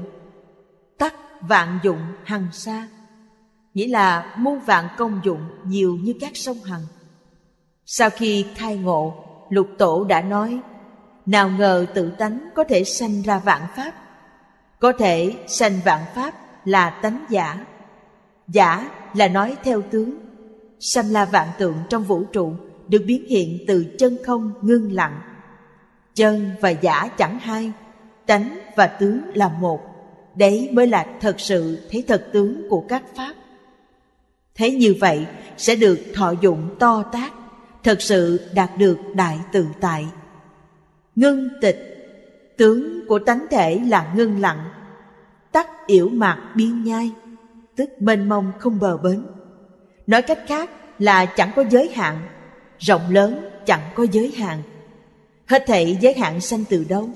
Tắc vạn dụng hằng sa, nghĩa là muôn vạn công dụng nhiều như các sông hằng. Sau khi khai ngộ, Lục Tổ đã nói, nào ngờ tự tánh có thể sanh ra vạn pháp. Có thể sanh vạn pháp là tánh giả. Giả là nói theo tướng. Sanh la vạn tượng trong vũ trụ được biến hiện từ chân không ngưng lặng. Chân và giả chẳng hai, tánh và tướng là một. Đấy mới là thật sự thấy thật tướng của các pháp. Thế như vậy sẽ được thọ dụng to tác, thật sự đạt được đại tự tại. Ngưng tịch. Tướng của tánh thể là ngưng lặng. Tắc yểu mạc biên nhai, tức mênh mông không bờ bến. Nói cách khác là chẳng có giới hạn, rộng lớn chẳng có giới hạn. Hết thảy giới hạn sanh từ đâu?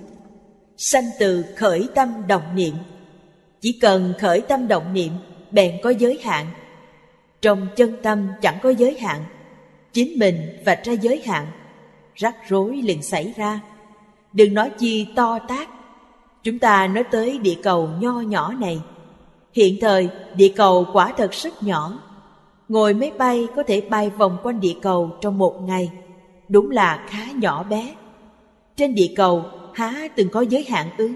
Sanh từ khởi tâm động niệm. Chỉ cần khởi tâm động niệm bèn có giới hạn. Trong chân tâm chẳng có giới hạn, chính mình vạch ra giới hạn, rắc rối liền xảy ra. Đừng nói chi to tác. Chúng ta nói tới địa cầu nho nhỏ này. Hiện thời địa cầu quả thật rất nhỏ. Ngồi máy bay có thể bay vòng quanh địa cầu trong một ngày, đúng là khá nhỏ bé. Trên địa cầu há từng có giới hạn ư?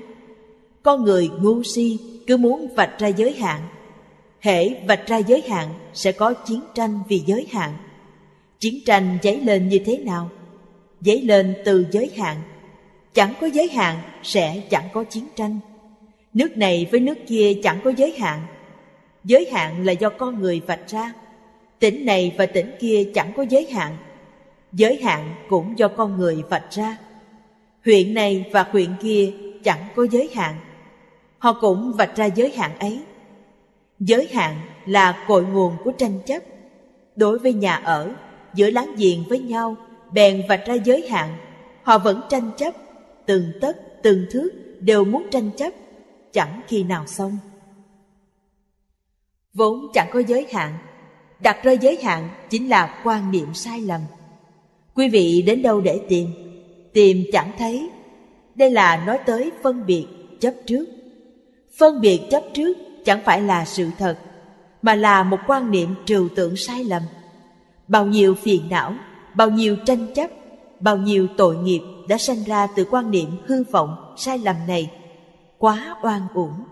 Con người ngu si cứ muốn vạch ra giới hạn. Hễ vạch ra giới hạn sẽ có chiến tranh vì giới hạn. Chiến tranh dấy lên như thế nào? Dấy lên từ giới hạn. Chẳng có giới hạn sẽ chẳng có chiến tranh. Nước này với nước kia chẳng có giới hạn. Giới hạn là do con người vạch ra. Tỉnh này và tỉnh kia chẳng có giới hạn. Giới hạn cũng do con người vạch ra. Huyện này và huyện kia chẳng có giới hạn. Họ cũng vạch ra giới hạn ấy. Giới hạn là cội nguồn của tranh chấp. Đối với nhà ở, giữa láng giềng với nhau, bèn vạch ra giới hạn. Họ vẫn tranh chấp, từng tấc, từng thước đều muốn tranh chấp, chẳng khi nào xong. Vốn chẳng có giới hạn, đặt ra giới hạn chính là quan niệm sai lầm. Quý vị đến đâu để tìm? Tìm chẳng thấy. Đây là nói tới phân biệt chấp trước. Phân biệt chấp trước chẳng phải là sự thật, mà là một quan niệm trừu tượng sai lầm. Bao nhiêu phiền não, bao nhiêu tranh chấp, bao nhiêu tội nghiệp đã sanh ra từ quan niệm hư vọng sai lầm này, quá oan uổng.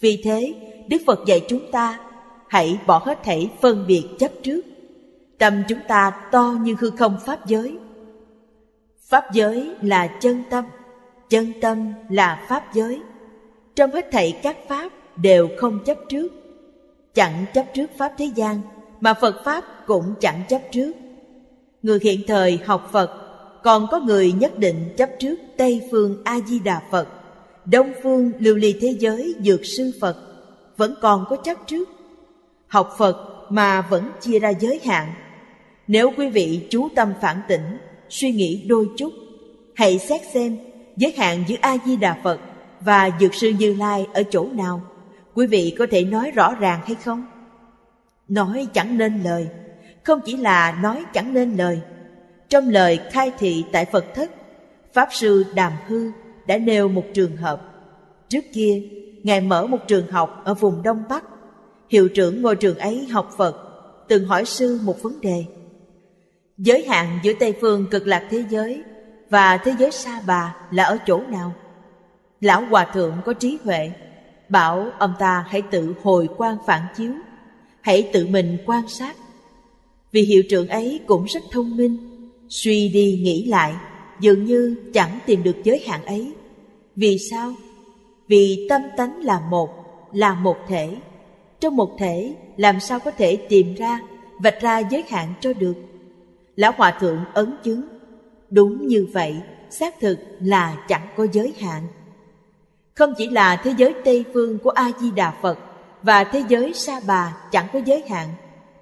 Vì thế, Đức Phật dạy chúng ta hãy bỏ hết thảy phân biệt chấp trước. Tâm chúng ta to như hư không pháp giới. Pháp giới là chân tâm, chân tâm là pháp giới. Trong hết thảy các pháp đều không chấp trước. Chẳng chấp trước pháp thế gian, mà Phật Pháp cũng chẳng chấp trước. Người hiện thời học Phật, còn có người nhất định chấp trước Tây phương A Di Đà Phật, Đông phương Lưu Ly Thế Giới Dược Sư Phật, vẫn còn có chấp trước. Học Phật mà vẫn chia ra giới hạn. Nếu quý vị chú tâm phản tỉnh, suy nghĩ đôi chút, hãy xét xem giới hạn giữa A Di Đà Phật và Dược Sư Như Lai ở chỗ nào, quý vị có thể nói rõ ràng hay không? nói chẳng nên lời. Không chỉ là nói chẳng nên lời, trong lời khai thị tại Phật thất, Pháp Sư Đàm Hư đã nêu một trường hợp. Trước kia, Ngài mở một trường học ở vùng Đông Bắc. Hiệu trưởng ngôi trường ấy học Phật, từng hỏi Sư một vấn đề. Giới hạn giữa Tây Phương Cực Lạc thế giới và thế giới Sa Bà là ở chỗ nào? Lão Hòa Thượng có trí huệ, bảo ông ta hãy tự hồi quang phản chiếu, hãy tự mình quan sát. Vì hiệu trưởng ấy cũng rất thông minh, suy đi nghĩ lại, dường như chẳng tìm được giới hạn ấy. Vì sao? Vì tâm tánh là một, là một thể. Trong một thể, làm sao có thể tìm ra, vạch ra giới hạn cho được? Lão Hòa Thượng ấn chứng, đúng như vậy, xác thực là chẳng có giới hạn. Không chỉ là thế giới Tây Phương của A-di-đà Phật và thế giới Sa Bà chẳng có giới hạn,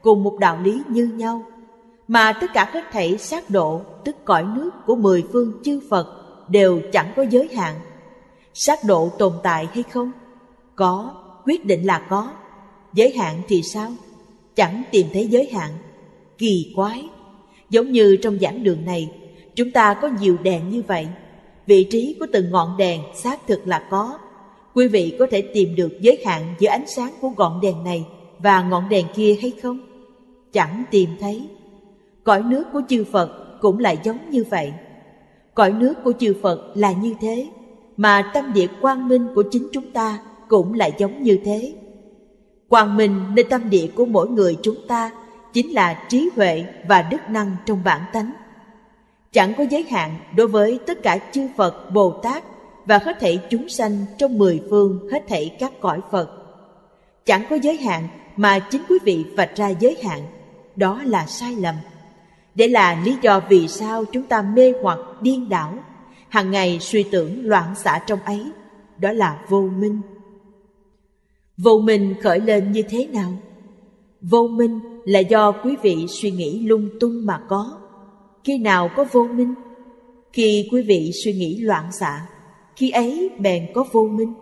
cùng một đạo lý như nhau, mà tất cả các thể sát độ, tức cõi nước của mười phương chư Phật đều chẳng có giới hạn. Sát độ tồn tại hay không? Có, quyết định là có. Giới hạn thì sao? Chẳng tìm thấy giới hạn. Kỳ quái! Giống như trong giảng đường này, chúng ta có nhiều đèn như vậy. Vị trí của từng ngọn đèn xác thực là có. Quý vị có thể tìm được giới hạn giữa ánh sáng của ngọn đèn này và ngọn đèn kia hay không? Chẳng tìm thấy. Cõi nước của chư Phật cũng lại giống như vậy. Cõi nước của chư Phật là như thế, mà tâm địa quang minh của chính chúng ta cũng lại giống như thế. Quang minh nơi tâm địa của mỗi người chúng ta chính là trí huệ và đức năng trong bản tánh. Chẳng có giới hạn đối với tất cả chư Phật, Bồ Tát và hết thảy chúng sanh trong mười phương, hết thảy các cõi Phật. Chẳng có giới hạn mà chính quý vị vạch ra giới hạn, đó là sai lầm. Để là lý do vì sao chúng ta mê hoặc điên đảo, hàng ngày suy tưởng loạn xạ trong ấy, đó là vô minh. Vô minh khởi lên như thế nào? Vô minh là do quý vị suy nghĩ lung tung mà có. Khi nào có vô minh? Khi quý vị suy nghĩ loạn xạ, khi ấy bèn có vô minh.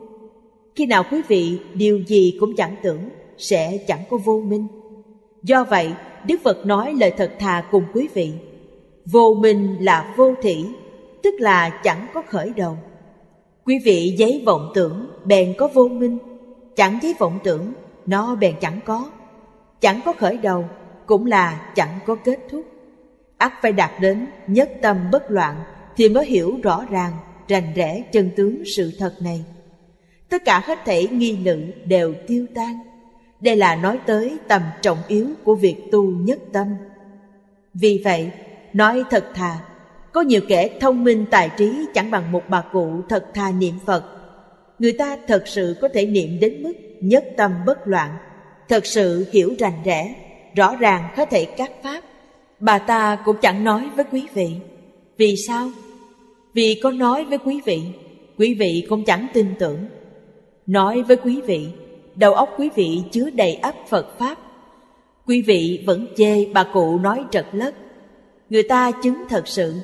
Khi nào quý vị điều gì cũng chẳng tưởng, sẽ chẳng có vô minh. Do vậy, Đức Phật nói lời thật thà cùng quý vị. Vô minh là vô thỉ, tức là chẳng có khởi đầu. Quý vị giấy vọng tưởng, bèn có vô minh. Chẳng giấy vọng tưởng, nó bèn chẳng có. Chẳng có khởi đầu, cũng là chẳng có kết thúc. Ắt phải đạt đến nhất tâm bất loạn thì mới hiểu rõ ràng, rành rẽ chân tướng sự thật này. Tất cả hết thảy nghi lự đều tiêu tan. Đây là nói tới tầm trọng yếu của việc tu nhất tâm. Vì vậy, nói thật thà, có nhiều kẻ thông minh tài trí chẳng bằng một bà cụ thật thà niệm Phật. Người ta thật sự có thể niệm đến mức nhất tâm bất loạn, thật sự hiểu rành rẽ, rõ ràng hết thảy các pháp. Bà ta cũng chẳng nói với quý vị. Vì sao? Vì có nói với quý vị, quý vị cũng chẳng tin tưởng. Nói với quý vị, đầu óc quý vị chứa đầy ắp Phật Pháp. Quý vị vẫn chê bà cụ nói trật lất. Người ta chứng thật sự,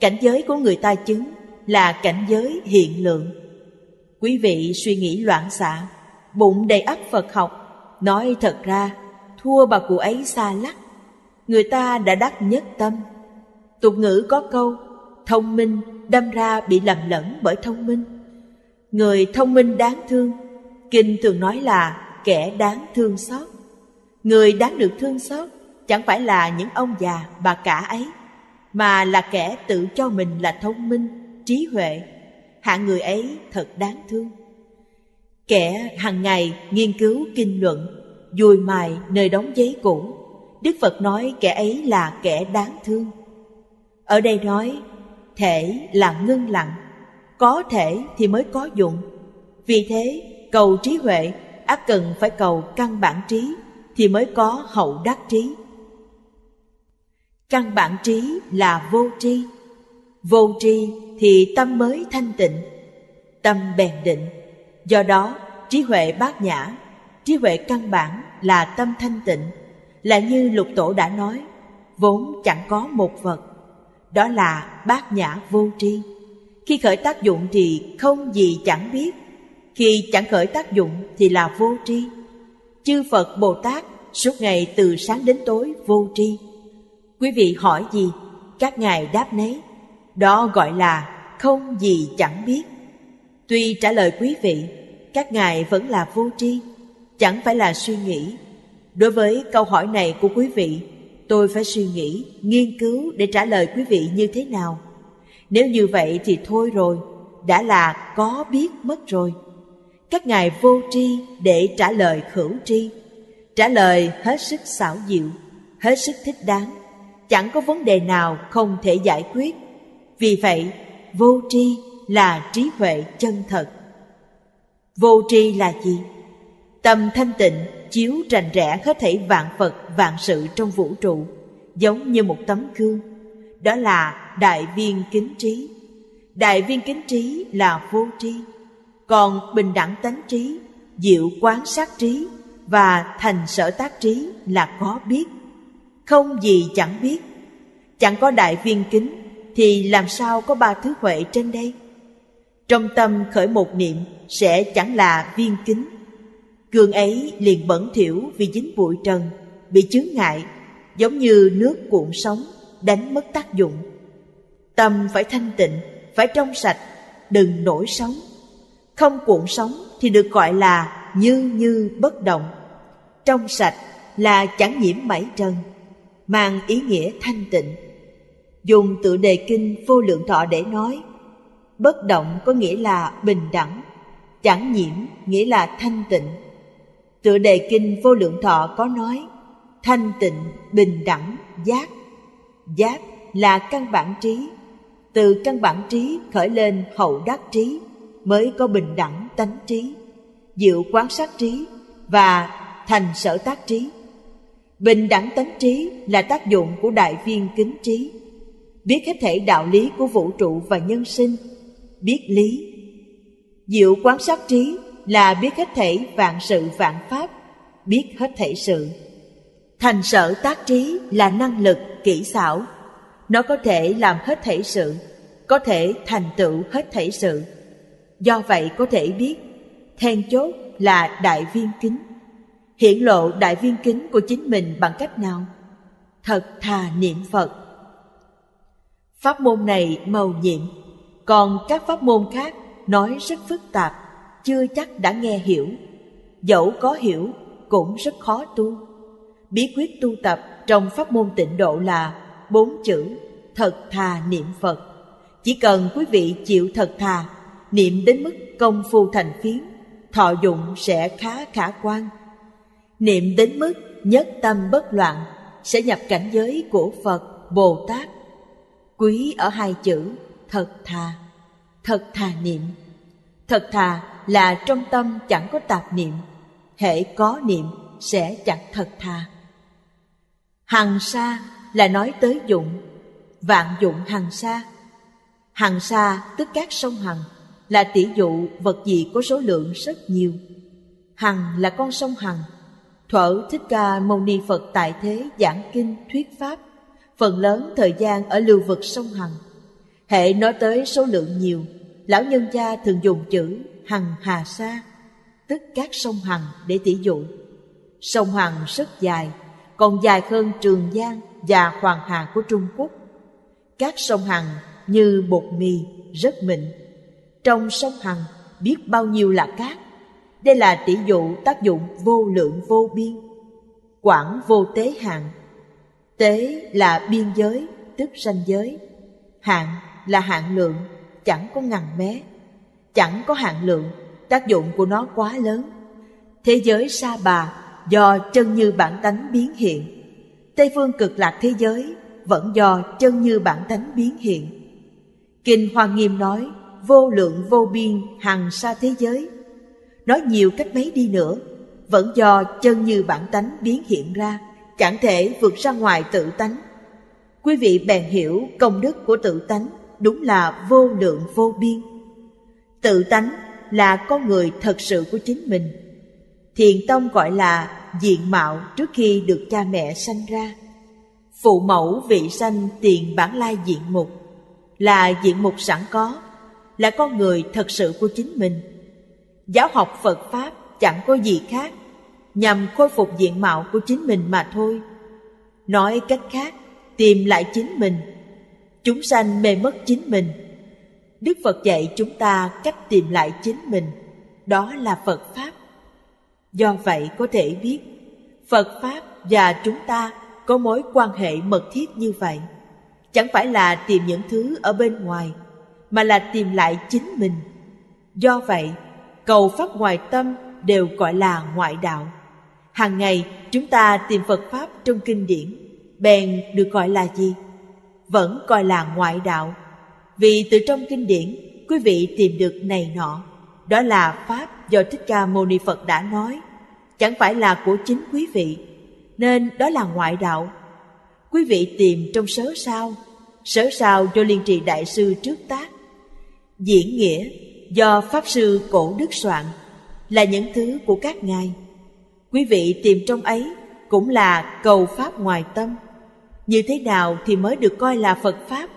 cảnh giới của người ta chứng là cảnh giới hiện lượng. Quý vị suy nghĩ loạn xạ, bụng đầy ắp Phật học, nói thật ra thua bà cụ ấy xa lắc. Người ta đã đắc nhất tâm. Tục ngữ có câu, thông minh đâm ra bị lầm lẫn bởi thông minh. Người thông minh đáng thương, Kinh thường nói là kẻ đáng thương xót. Người đáng được thương xót chẳng phải là những ông già bà cả ấy, mà là kẻ tự cho mình là thông minh, trí huệ. Hạng người ấy thật đáng thương. Kẻ hàng ngày nghiên cứu kinh luận, dùi mài nơi đóng giấy cũ, Đức Phật nói kẻ ấy là kẻ đáng thương. Ở đây nói, thể là ngưng lặng, có thể thì mới có dụng. Vì thế, cầu trí huệ, ắt cần phải cầu căn bản trí, thì mới có hậu đắc trí. Căn bản trí là vô tri. Vô tri thì tâm mới thanh tịnh, tâm bèn định. Do đó, trí huệ bát nhã, trí huệ căn bản là tâm thanh tịnh. Là như Lục Tổ đã nói, vốn chẳng có một vật. Đó là bát nhã vô tri. Khi khởi tác dụng thì không gì chẳng biết. Khi chẳng khởi tác dụng thì là vô tri. Chư Phật Bồ Tát suốt ngày từ sáng đến tối vô tri. Quý vị hỏi gì, các ngài đáp nấy, đó gọi là không gì chẳng biết. Tuy trả lời quý vị, các ngài vẫn là vô tri, chẳng phải là suy nghĩ. Đối với câu hỏi này của quý vị, tôi phải suy nghĩ, nghiên cứu để trả lời quý vị như thế nào. Nếu như vậy thì thôi rồi, đã là có biết mất rồi. Các ngài vô tri để trả lời khẩu tri, trả lời hết sức xảo diệu, hết sức thích đáng, chẳng có vấn đề nào không thể giải quyết. Vì vậy, vô tri là trí huệ chân thật. Vô tri là gì? Tâm thanh tịnh chiếu rành rẽ hết thảy vạn vật vạn sự trong vũ trụ, giống như một tấm gương. Đó là đại viên kính trí. Đại viên kính trí là vô tri. Còn bình đẳng tánh trí, diệu quán sát trí và thành sở tác trí là có biết. Không gì chẳng biết. Chẳng có đại viên kính thì làm sao có ba thứ huệ trên đây? Trong tâm khởi một niệm sẽ chẳng là viên kính. Gương ấy liền bẩn thỉu vì dính bụi trần, bị chướng ngại, giống như nước cuộn sóng, đánh mất tác dụng. Tâm phải thanh tịnh, phải trong sạch, đừng nổi sóng. Không cuộn sóng thì được gọi là như như bất động. Trong sạch là chẳng nhiễm mảy trần, mang ý nghĩa thanh tịnh. Dùng tựa đề kinh Vô Lượng Thọ để nói, bất động có nghĩa là bình đẳng, chẳng nhiễm nghĩa là thanh tịnh. Tựa đề kinh Vô Lượng Thọ có nói, thanh tịnh, bình đẳng, giác. Giác là căn bản trí. Từ căn bản trí khởi lên hậu đắc trí, mới có bình đẳng tánh trí, diệu quán sát trí và thành sở tác trí. Bình đẳng tánh trí là tác dụng của đại viên kính trí. Biết hết thảy đạo lý của vũ trụ và nhân sinh, biết lý. Diệu quán sát trí là biết hết thảy vạn sự vạn pháp, biết hết thảy sự. Thành sở tác trí là năng lực, kỹ xảo. Nó có thể làm hết thảy sự, có thể thành tựu hết thảy sự. Do vậy có thể biết. Then chốt là đại viên kính. Hiển lộ đại viên kính của chính mình bằng cách nào? Thật thà niệm Phật. Pháp môn này màu nhiệm, còn các pháp môn khác nói rất phức tạp, chưa chắc đã nghe hiểu. Dẫu có hiểu cũng rất khó tu. Bí quyết tu tập trong pháp môn tịnh độ là bốn chữ thật thà niệm Phật. Chỉ cần quý vị chịu thật thà, niệm đến mức công phu thành phiến, thọ dụng sẽ khá khả quan. Niệm đến mức nhất tâm bất loạn, sẽ nhập cảnh giới của Phật, Bồ Tát. Quý ở hai chữ thật thà, thật thà niệm. Thật thà là trong tâm chẳng có tạp niệm, hễ có niệm sẽ chẳng thật thà. Hằng sa là nói tới dụng, vạn dụng hằng sa. Hằng sa tức các sông Hằng, là tỷ dụ vật gì có số lượng rất nhiều. Hằng là con sông Hằng. Thuở Thích Ca Mâu Ni Phật tại thế giảng kinh thuyết pháp, phần lớn thời gian ở lưu vực sông Hằng. Hễ nói tới số lượng nhiều, lão nhân gia thường dùng chữ Hằng Hà Sa, tức các sông Hằng để tỷ dụ. Sông Hằng rất dài, còn dài hơn Trường Giang và Hoàng Hà của Trung Quốc. Các sông Hằng như bột mì, rất mịn. Trong sông Hằng biết bao nhiêu là cát. Đây là tỷ dụ tác dụng vô lượng vô biên. Quảng vô tế hạn. Tế là biên giới, tức ranh giới. Hạn là hạn lượng, chẳng có ngần mé. Chẳng có hạn lượng, tác dụng của nó quá lớn. Thế giới Sa Bà do chân như bản tánh biến hiện. Tây phương cực lạc thế giới vẫn do chân như bản tánh biến hiện. Kinh Hoa Nghiêm nói vô lượng vô biên hằng sa thế giới. Nói nhiều cách mấy đi nữa, vẫn do chân như bản tánh biến hiện ra, chẳng thể vượt ra ngoài tự tánh. Quý vị bèn hiểu công đức của tự tánh đúng là vô lượng vô biên. Tự tánh là con người thật sự của chính mình. Thiền tông gọi là diện mạo trước khi được cha mẹ sanh ra. Phụ mẫu vị sanh tiền bản lai diện mục, là diện mục sẵn có, là con người thật sự của chính mình. Giáo học Phật Pháp chẳng có gì khác, nhằm khôi phục diện mạo của chính mình mà thôi. Nói cách khác, tìm lại chính mình. Chúng sanh mê mất chính mình. Đức Phật dạy chúng ta cách tìm lại chính mình, đó là Phật Pháp. Do vậy có thể biết, Phật Pháp và chúng ta có mối quan hệ mật thiết như vậy. Chẳng phải là tìm những thứ ở bên ngoài, mà là tìm lại chính mình. Do vậy, cầu Pháp ngoài tâm đều gọi là ngoại đạo. Hàng ngày chúng ta tìm Phật Pháp trong kinh điển, bèn được gọi là gì? Vẫn coi là ngoại đạo. Vì từ trong kinh điển, quý vị tìm được này nọ. Đó là Pháp do Thích Ca Mâu Ni Phật đã nói, chẳng phải là của chính quý vị, nên đó là ngoại đạo. Quý vị tìm trong Sớ Sao, Sớ Sao do Liên Trì Đại Sư trước tác, Diễn Nghĩa do Pháp Sư Cổ Đức soạn, là những thứ của các ngài. Quý vị tìm trong ấy cũng là cầu Pháp ngoài tâm. Như thế nào thì mới được coi là Phật Pháp?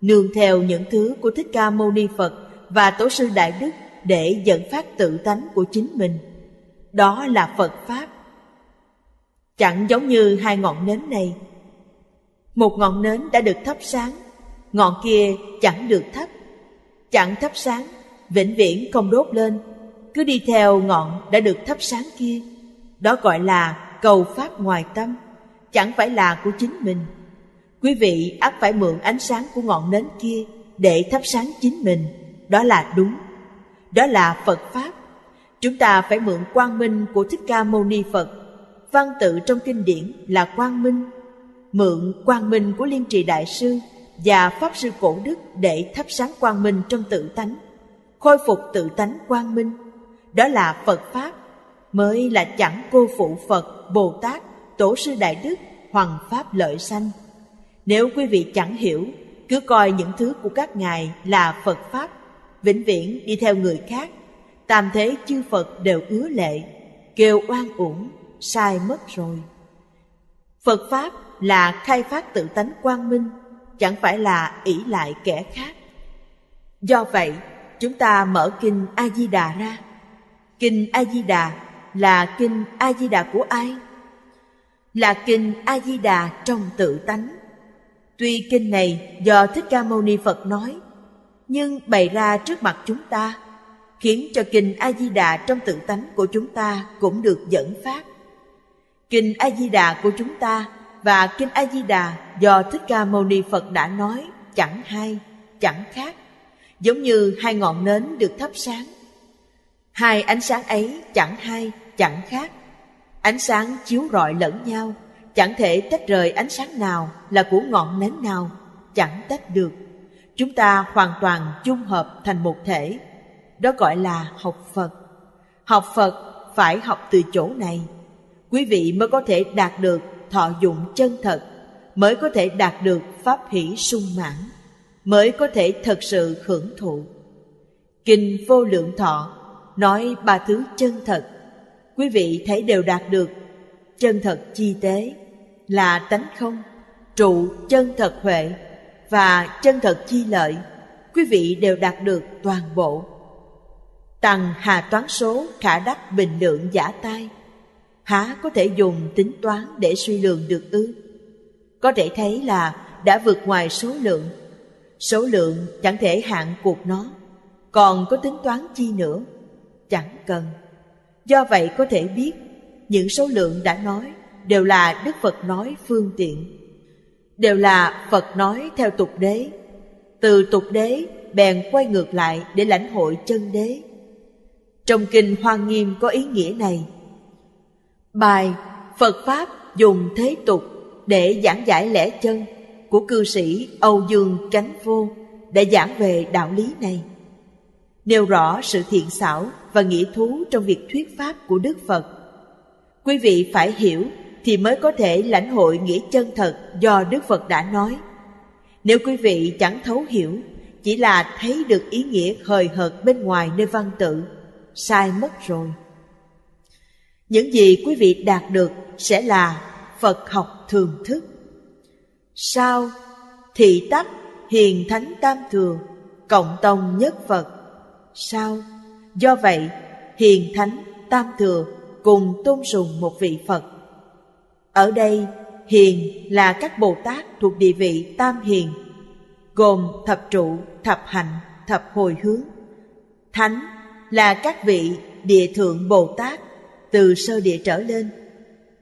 Nương theo những thứ của Thích Ca Mâu Ni Phật và Tổ sư Đại Đức để dẫn phát tự tánh của chính mình. Đó là Phật Pháp. Chẳng giống như hai ngọn nến này. Một ngọn nến đã được thắp sáng, ngọn kia chẳng được thắp. Chẳng thắp sáng, vĩnh viễn không đốt lên, cứ đi theo ngọn đã được thắp sáng kia. Đó gọi là cầu Pháp ngoài tâm, chẳng phải là của chính mình. Quý vị ắt phải mượn ánh sáng của ngọn nến kia để thắp sáng chính mình. Đó là đúng, đó là Phật Pháp. Chúng ta phải mượn quang minh của Thích Ca Mâu Ni Phật. Văn tự trong kinh điển là quang minh. Mượn quang minh của Liên Trì Đại Sư và Pháp Sư Cổ Đức để thắp sáng quang minh trong tự tánh, khôi phục tự tánh quang minh. Đó là Phật Pháp, mới là chẳng cô phụ Phật, Bồ Tát, Tổ sư Đại Đức, Hoằng Pháp Lợi Sanh. Nếu quý vị chẳng hiểu, cứ coi những thứ của các ngài là Phật Pháp, vĩnh viễn đi theo người khác, tam thế chư Phật đều ứa lệ, kêu oan uổng, sai mất rồi. Phật Pháp là khai phát tự tánh quang minh, chẳng phải là ỷ lại kẻ khác. Do vậy, chúng ta mở kinh A Di Đà ra. Kinh A Di Đà là kinh A Di Đà của ai? Là kinh A Di Đà trong tự tánh. Tuy kinh này do Thích Ca Mâu Ni Phật nói, nhưng bày ra trước mặt chúng ta, khiến cho kinh A Di Đà trong tự tánh của chúng ta cũng được dẫn phát. Kinh A Di Đà của chúng ta và kinh A Di Đà do Thích Ca Mâu Ni Phật đã nói chẳng hay, chẳng khác, giống như hai ngọn nến được thắp sáng. Hai ánh sáng ấy chẳng hay, chẳng khác. Ánh sáng chiếu rọi lẫn nhau, chẳng thể tách rời ánh sáng nào là của ngọn nến nào, chẳng tách được. Chúng ta hoàn toàn chung hợp thành một thể. Đó gọi là học Phật. Học Phật phải học từ chỗ này. Quý vị mới có thể đạt được thọ dụng chân thật, mới có thể đạt được pháp hỷ sung mãn, mới có thể thật sự hưởng thụ. Kinh Vô Lượng Thọ nói ba thứ chân thật. Quý vị thấy đều đạt được. Chân thật chi tế là tánh không, trụ chân thật huệ và chân thật chi lợi, quý vị đều đạt được toàn bộ. Tằng hà toán số khả đắc bình lượng giả tai, há có thể dùng tính toán để suy lượng được ư? Có thể thấy là đã vượt ngoài số lượng. Số lượng chẳng thể hạn cuộc nó, còn có tính toán chi nữa? Chẳng cần. Do vậy có thể biết, những số lượng đã nói đều là Đức Phật nói phương tiện, đều là Phật nói theo tục đế. Từ tục đế bèn quay ngược lại để lãnh hội chân đế. Trong kinh Hoa Nghiêm có ý nghĩa này. Bài Phật Pháp dùng thế tục để giảng giải lẽ chân của cư sĩ Âu Dương Cánh Vô đã giảng về đạo lý này, nêu rõ sự thiện xảo và nghĩa thú trong việc thuyết pháp của Đức Phật. Quý vị phải hiểu thì mới có thể lãnh hội nghĩa chân thật do Đức Phật đã nói. Nếu quý vị chẳng thấu hiểu, chỉ là thấy được ý nghĩa hời hợt bên ngoài nơi văn tự, sai mất rồi. Những gì quý vị đạt được sẽ là Phật học thường thức. Sao thị tắc hiền thánh tam thừa, cộng tông nhất Phật. Sao do vậy hiền thánh tam thừa cùng tôn sùng một vị Phật. Ở đây, hiền là các Bồ Tát thuộc địa vị tam hiền, gồm thập trụ, thập hạnh, thập hồi hướng. Thánh là các vị địa thượng Bồ Tát từ sơ địa trở lên.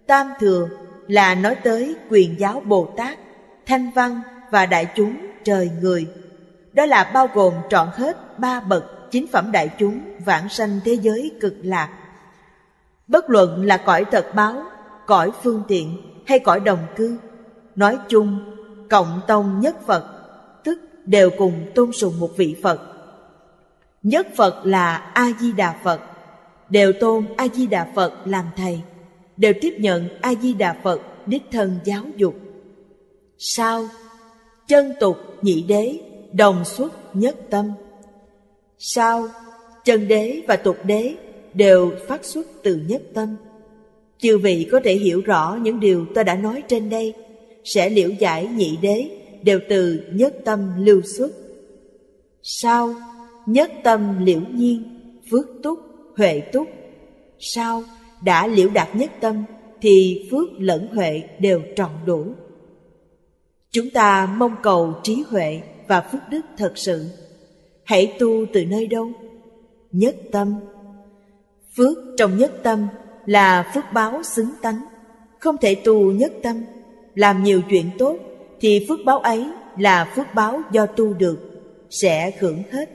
Tam thừa là nói tới quyền giáo Bồ Tát, thanh văn và đại chúng trời người. Đó là bao gồm trọn hết ba bậc chính phẩm đại chúng vãng sanh thế giới cực lạc. Bất luận là cõi tật báo, cõi phương tiện hay cõi đồng cư, nói chung cộng tông nhất Phật, tức đều cùng tôn sùng một vị Phật. Nhất Phật là A Di Đà Phật, đều tôn A Di Đà Phật làm thầy, đều tiếp nhận A Di Đà Phật đích thân giáo dục. Sao? Chân tục nhị đế, đồng xuất nhất tâm. Sao? Chân đế và tục đế đều phát xuất từ nhất tâm. Chư vị có thể hiểu rõ những điều tôi đã nói trên đây, sẽ liễu giải nhị đế đều từ nhất tâm lưu xuất. Sao? Nhất tâm liễu nhiên, phước túc, huệ túc. Sao? Đã liễu đạt nhất tâm thì phước lẫn huệ đều trọn đủ. Chúng ta mong cầu trí huệ và phước đức thật sự. Hãy tu từ nơi đâu? Nhất tâm. Phước trong nhất tâm là phước báo xứng tánh. Không thể tu nhất tâm, làm nhiều chuyện tốt thì phước báo ấy là phước báo do tu được, sẽ hưởng hết.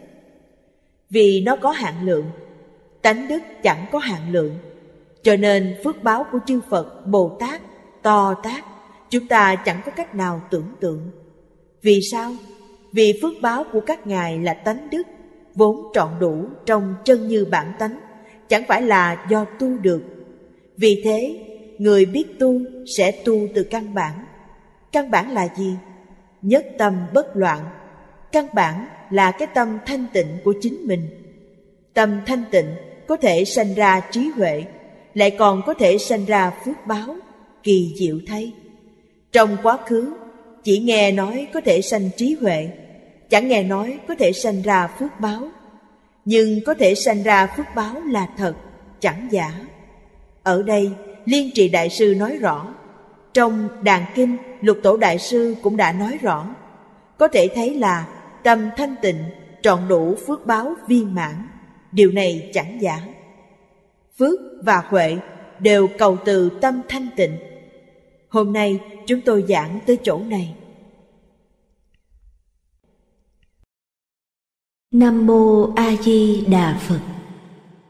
Vì nó có hạn lượng, tánh đức chẳng có hạn lượng, cho nên phước báo của chư Phật, Bồ Tát, To Tát chúng ta chẳng có cách nào tưởng tượng. Vì sao? Vì phước báo của các ngài là tánh đức, vốn trọn đủ trong chân như bản tánh, chẳng phải là do tu được. Vì thế, người biết tu sẽ tu từ căn bản. Căn bản là gì? Nhất tâm bất loạn. Căn bản là cái tâm thanh tịnh của chính mình. Tâm thanh tịnh có thể sanh ra trí huệ, lại còn có thể sanh ra phước báo, kỳ diệu thay. Trong quá khứ, chỉ nghe nói có thể sanh trí huệ, chẳng nghe nói có thể sanh ra phước báo. Nhưng có thể sanh ra phước báo là thật, chẳng giả. Ở đây, Liên Trì Đại Sư nói rõ, trong Đàn Kinh, Lục Tổ Đại Sư cũng đã nói rõ, có thể thấy là tâm thanh tịnh, trọn đủ phước báo viên mãn, điều này chẳng giả. Phước và huệ đều cầu từ tâm thanh tịnh. Hôm nay chúng tôi giảng tới chỗ này. Nam Mô A Di Đà Phật.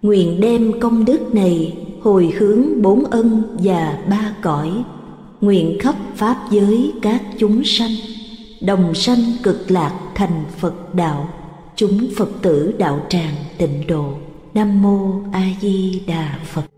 Nguyện đem công đức này hồi hướng bốn ân và ba cõi, nguyện khắp pháp giới các chúng sanh đồng sanh cực lạc thành Phật đạo. Chúng Phật tử đạo tràng tịnh độ. Nam Mô A Di Đà Phật.